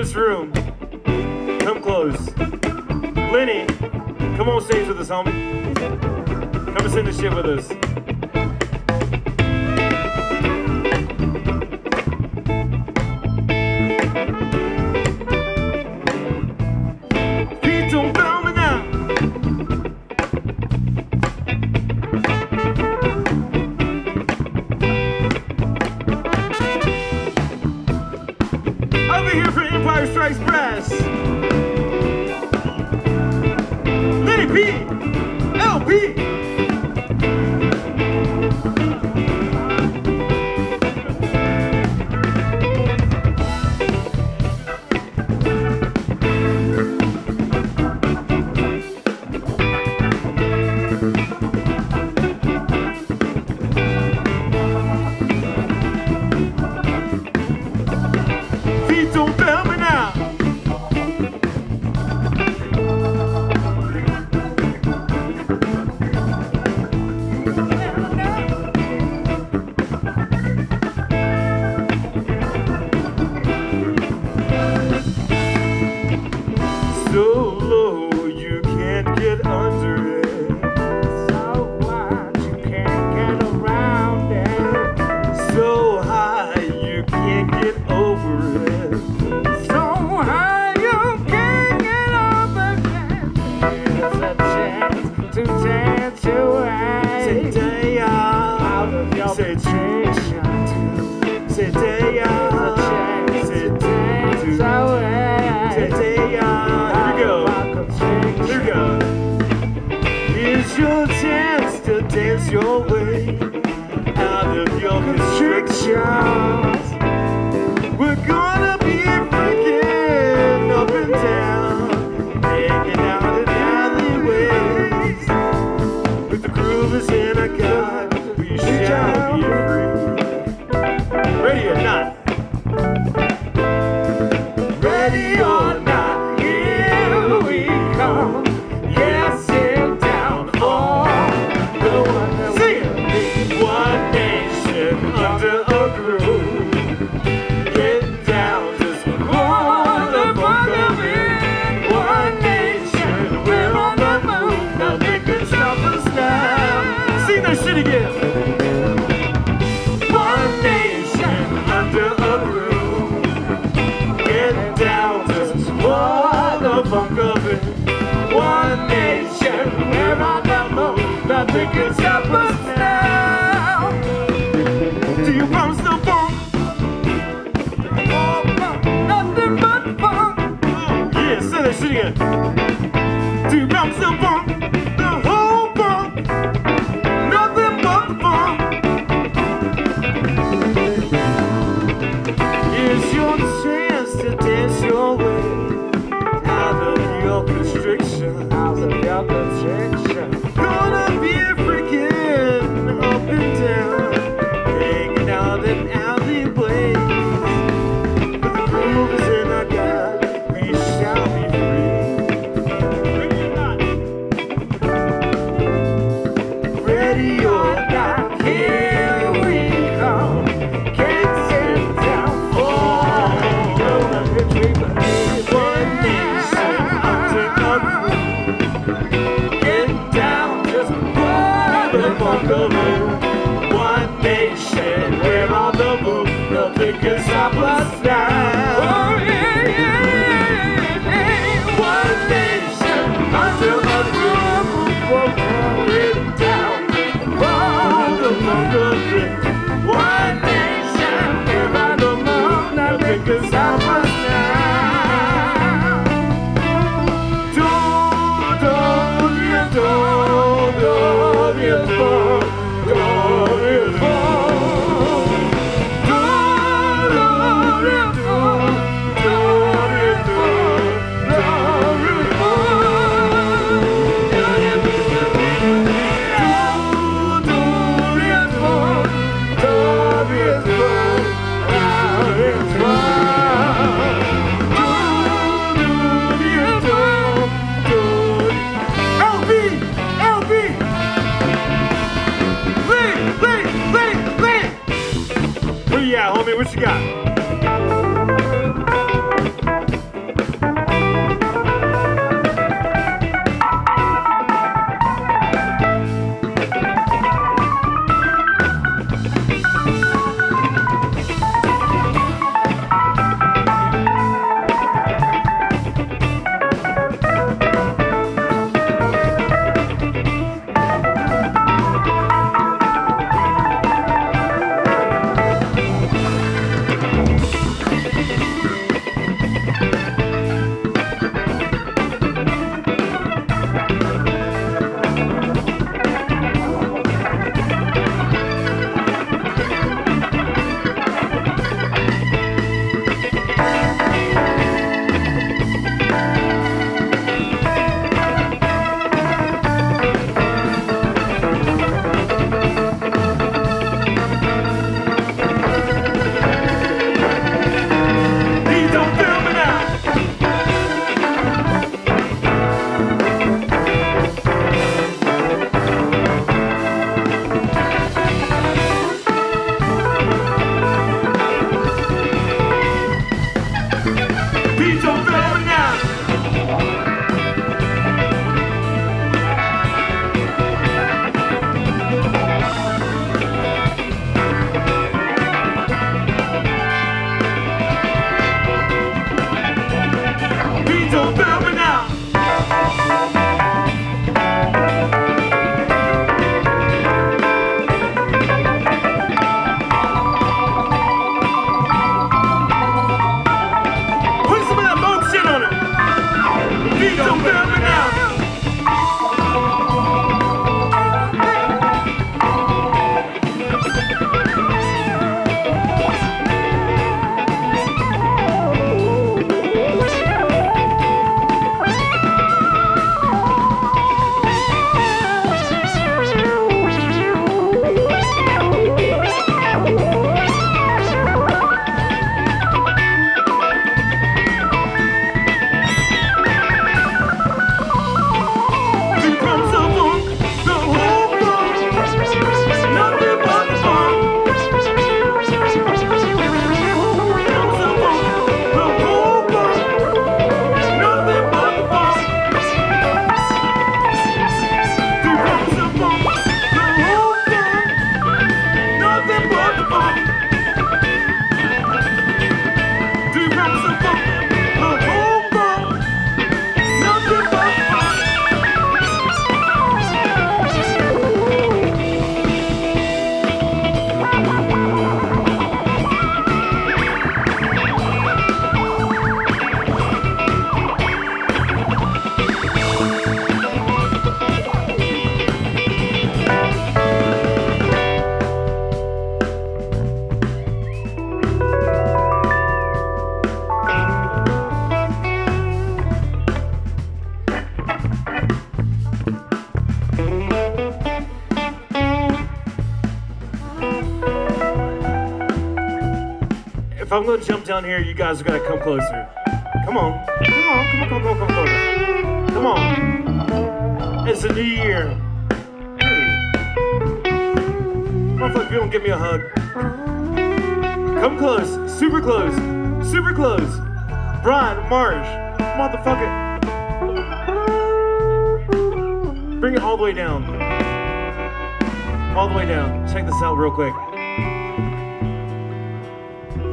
this room. Come close. Lenny, come on stage with us, homie. Come and sing this shit with us. What you got? If I'm going to jump down here, you guys are going to come closer. Come on. Come on. Come on. Come on. Come on. Come on. Come on. It's a new year. Hey. Motherfucker, if you don't give me a hug. Come close. Super close. Super close. Brian Marsh. Motherfucker. Bring it all the way down. All the way down. Check this out real quick.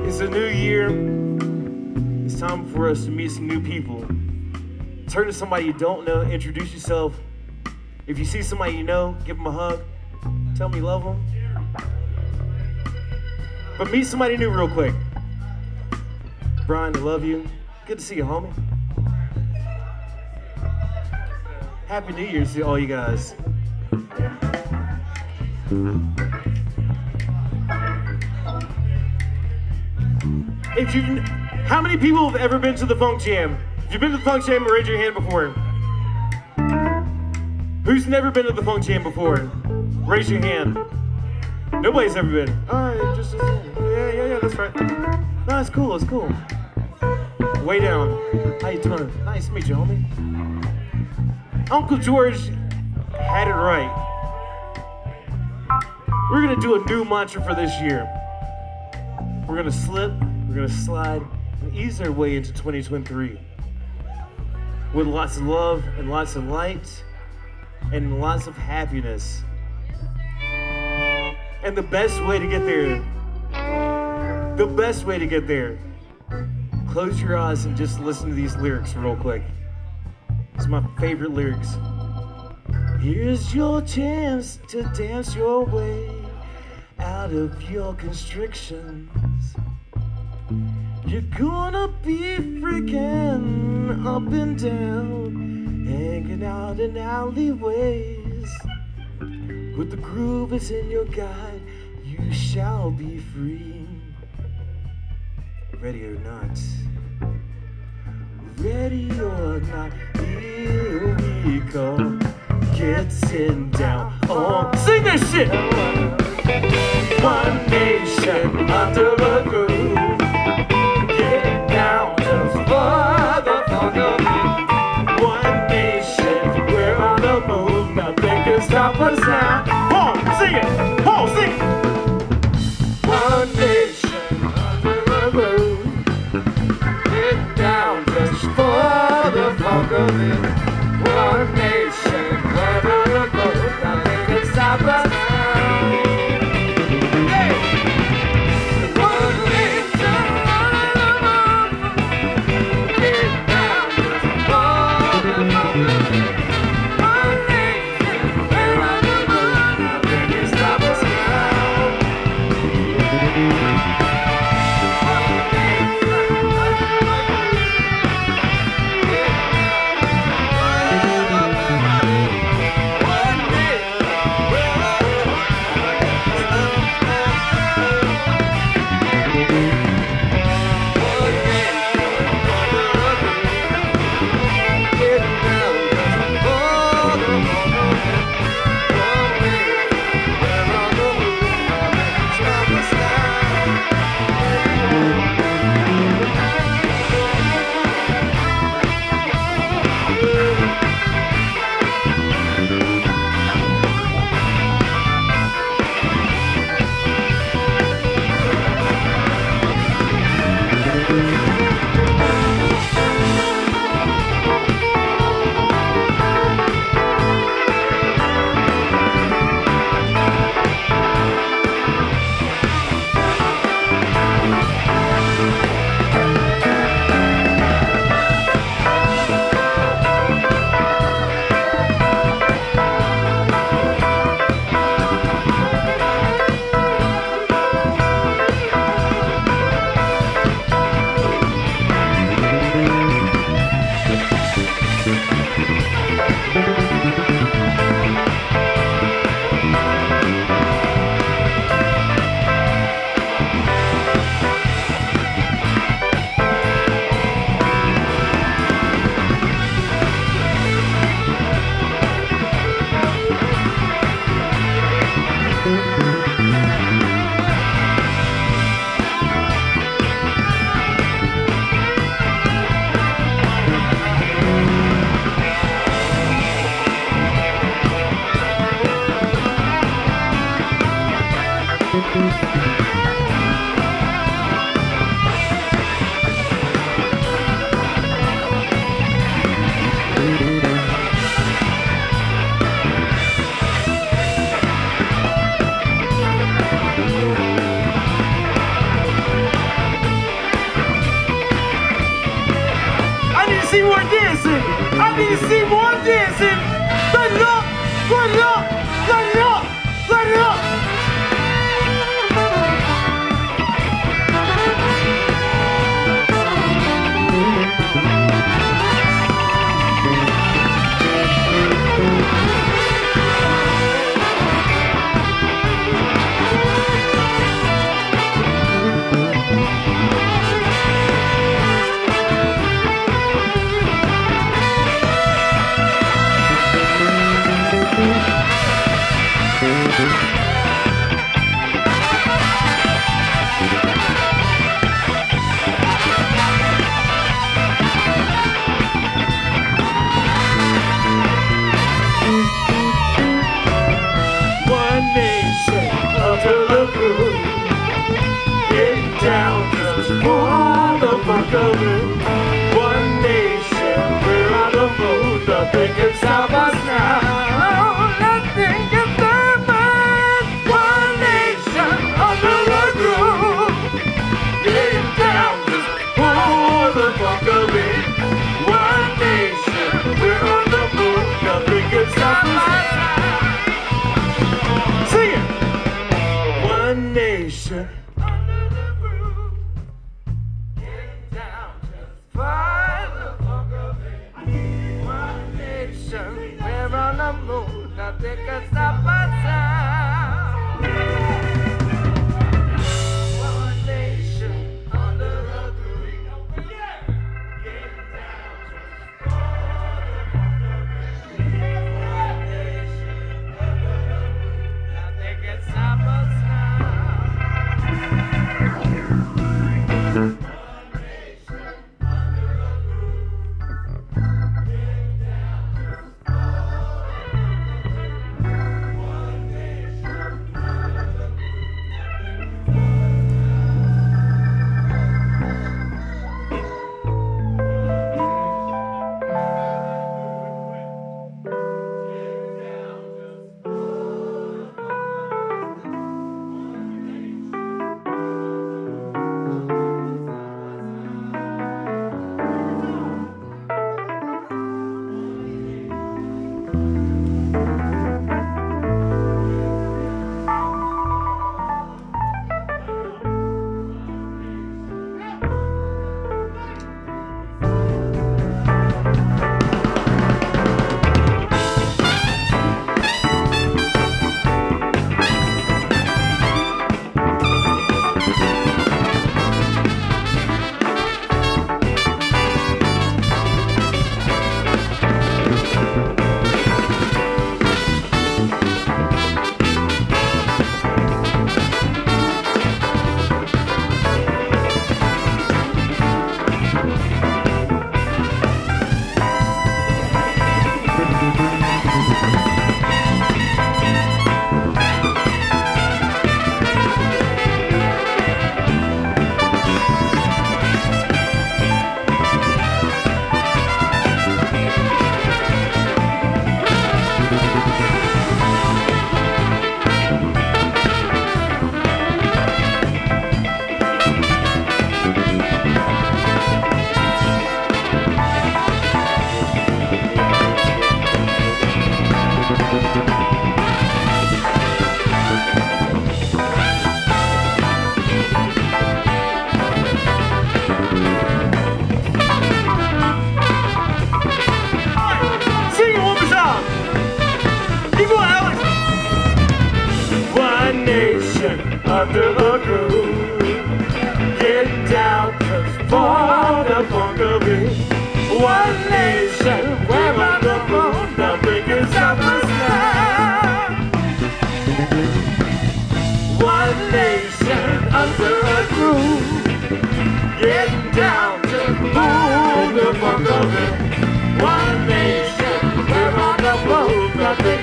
It's a new year. It's time for us to meet some new people. Turn to somebody you don't know, introduce yourself. If you see somebody you know, give them a hug. Tell them you love them. But meet somebody new real quick. Brian, I love you. Good to see you, homie. Happy New Year's to all you guys. How many people have ever been to the Funk Jam? If you've been to the Funk Jam, raise your hand before. Who's never been to the Funk Jam before? Raise your hand. Nobody's ever been. All right, just yeah, that's right. No, it's cool, it's cool. Way down. How you doing? Nice to meet you, homie. Uncle George had it right. We're gonna do a new mantra for this year. We're gonna slip. We're going to slide and ease our way into 2023 with lots of love and lots of light and lots of happiness. And the best way to get there, close your eyes and just listen to these lyrics real quick. It's my favorite lyrics. Here's your chance to dance your way out of your constrictions. You're gonna be freaking up and down, hanging out in alleyways. With the groove is in your guide, you shall be free. Ready or not, here we go. Getting down on, sing this shit! One nation under a groove. One nation, we're on the move. Nothing can stop us now. Come on, sing it. Come on, sing it. One nation under the moon. Get down just for the funk of it. One nation, we're on the move. Nothing can stop us now. Nothing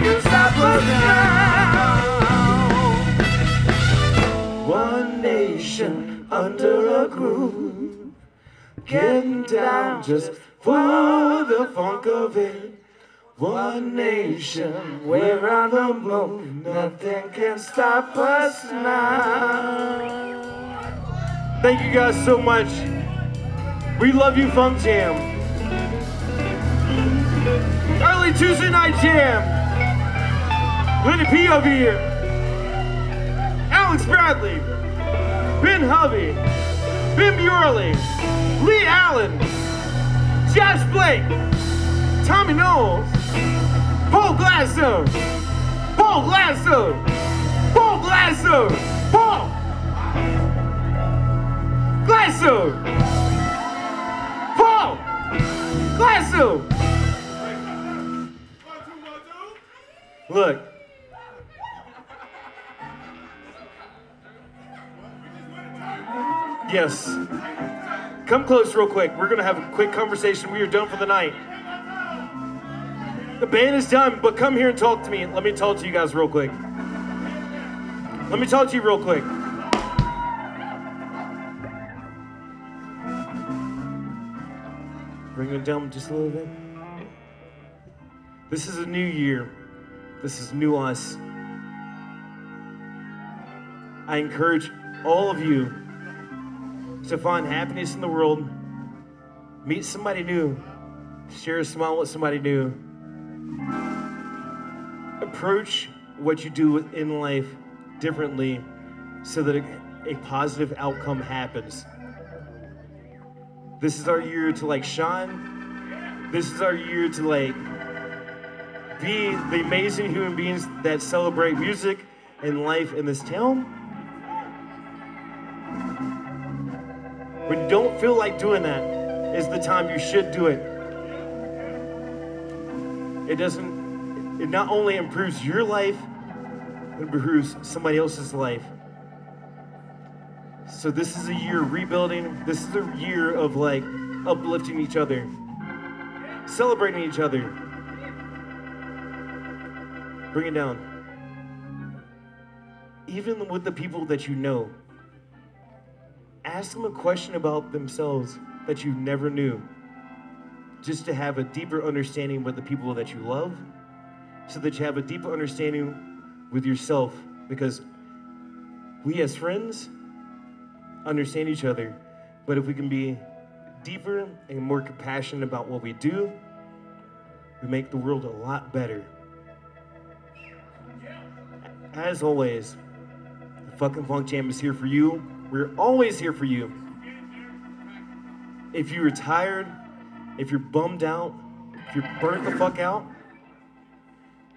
can stop us now. under a groove, getting down just for the funk of it. One nation, we're on the move, nothing can stop us now. Thank you guys so much. We love you, Funk Jam. Early Tuesday night jam. Lenny P over here. Alex Bradley. Ben Hubby. Bim Bjorley. Lee Allen. Josh Blake. Tommy Knowles. Paul Glasso. Paul Glasso. Paul Glasso. Paul Glasso. Paul Glasso. Look. Yes. Come close real quick. We're going to have a quick conversation. We are done for the night. The band is done, but come here and talk to me. Let me talk to you guys real quick. Let me talk to you real quick. Bring it down just a little bit. This is a new year. This is new us. I encourage all of you to find happiness in the world, meet somebody new, share a smile with somebody new. Approach what you do in life differently so that a positive outcome happens. This is our year to like shine. This is our year to like be the amazing human beings that celebrate music and life in this town. When you don't feel like doing that is the time you should do it. It not only improves your life, it improves somebody else's life. So this is a year of rebuilding. This is a year of like uplifting each other, celebrating each other. Bring it down. Even with the people that you know, ask them a question about themselves that you never knew, just to have a deeper understanding with the people that you love, so that you have a deeper understanding with yourself, because we as friends understand each other, but if we can be deeper and more compassionate about what we do, we make the world a lot better. As always, the fucking Funk Jam is here for you. We're always here for you. If you're tired, if you're bummed out, if you're burnt the fuck out,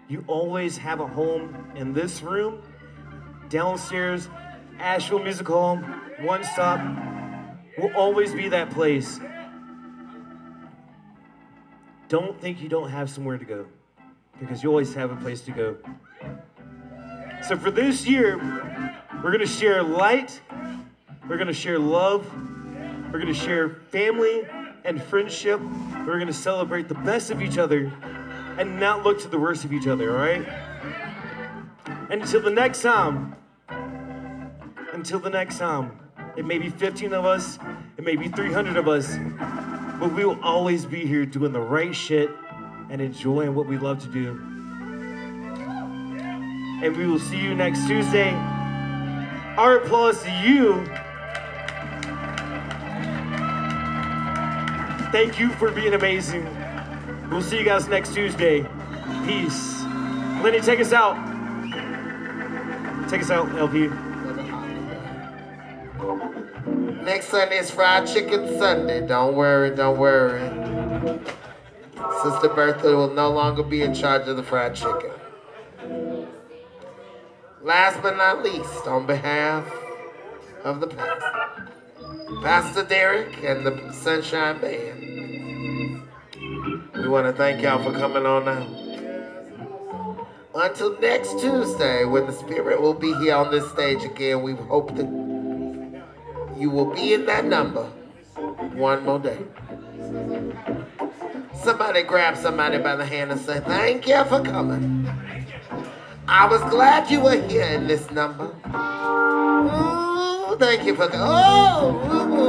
you always have a home in this room, downstairs, Asheville Music Hall, One Stop. Will always be that place. Don't think you don't have somewhere to go, because you always have a place to go. So for this year, we're gonna share light, we're gonna share love, we're gonna share family and friendship, we're gonna celebrate the best of each other and not look to the worst of each other, all right? And until the next time, it may be 15 of us, it may be 300 of us, but we will always be here doing the right shit and enjoying what we love to do. And we will see you next Tuesday. Our applause to you. Thank you for being amazing. We'll see you guys next Tuesday. Peace. Lenny, take us out. Take us out, LP. Next Sunday is Fried Chicken Sunday. Don't worry, don't worry. Sister Bertha will no longer be in charge of the fried chicken. Last but not least, on behalf of the pastor, Pastor Derek and the Sunshine Band, we want to thank y'all for coming on out. Until next Tuesday, when the Spirit will be here on this stage again, we hope that you will be in that number one more day. Somebody grab somebody by the hand and say, thank you for coming. I was glad you were here in this number. Ooh, thank you for that. Oh,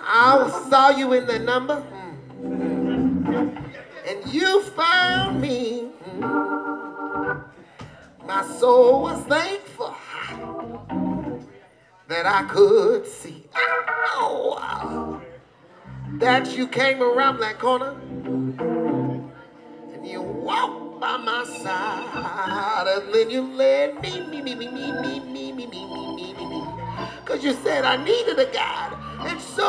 I saw you in the number. And you found me. My soul was thankful that I could see. Ow. That you came around that corner and you walked by my side, and then you led me, 'cause you said I needed a guide, and so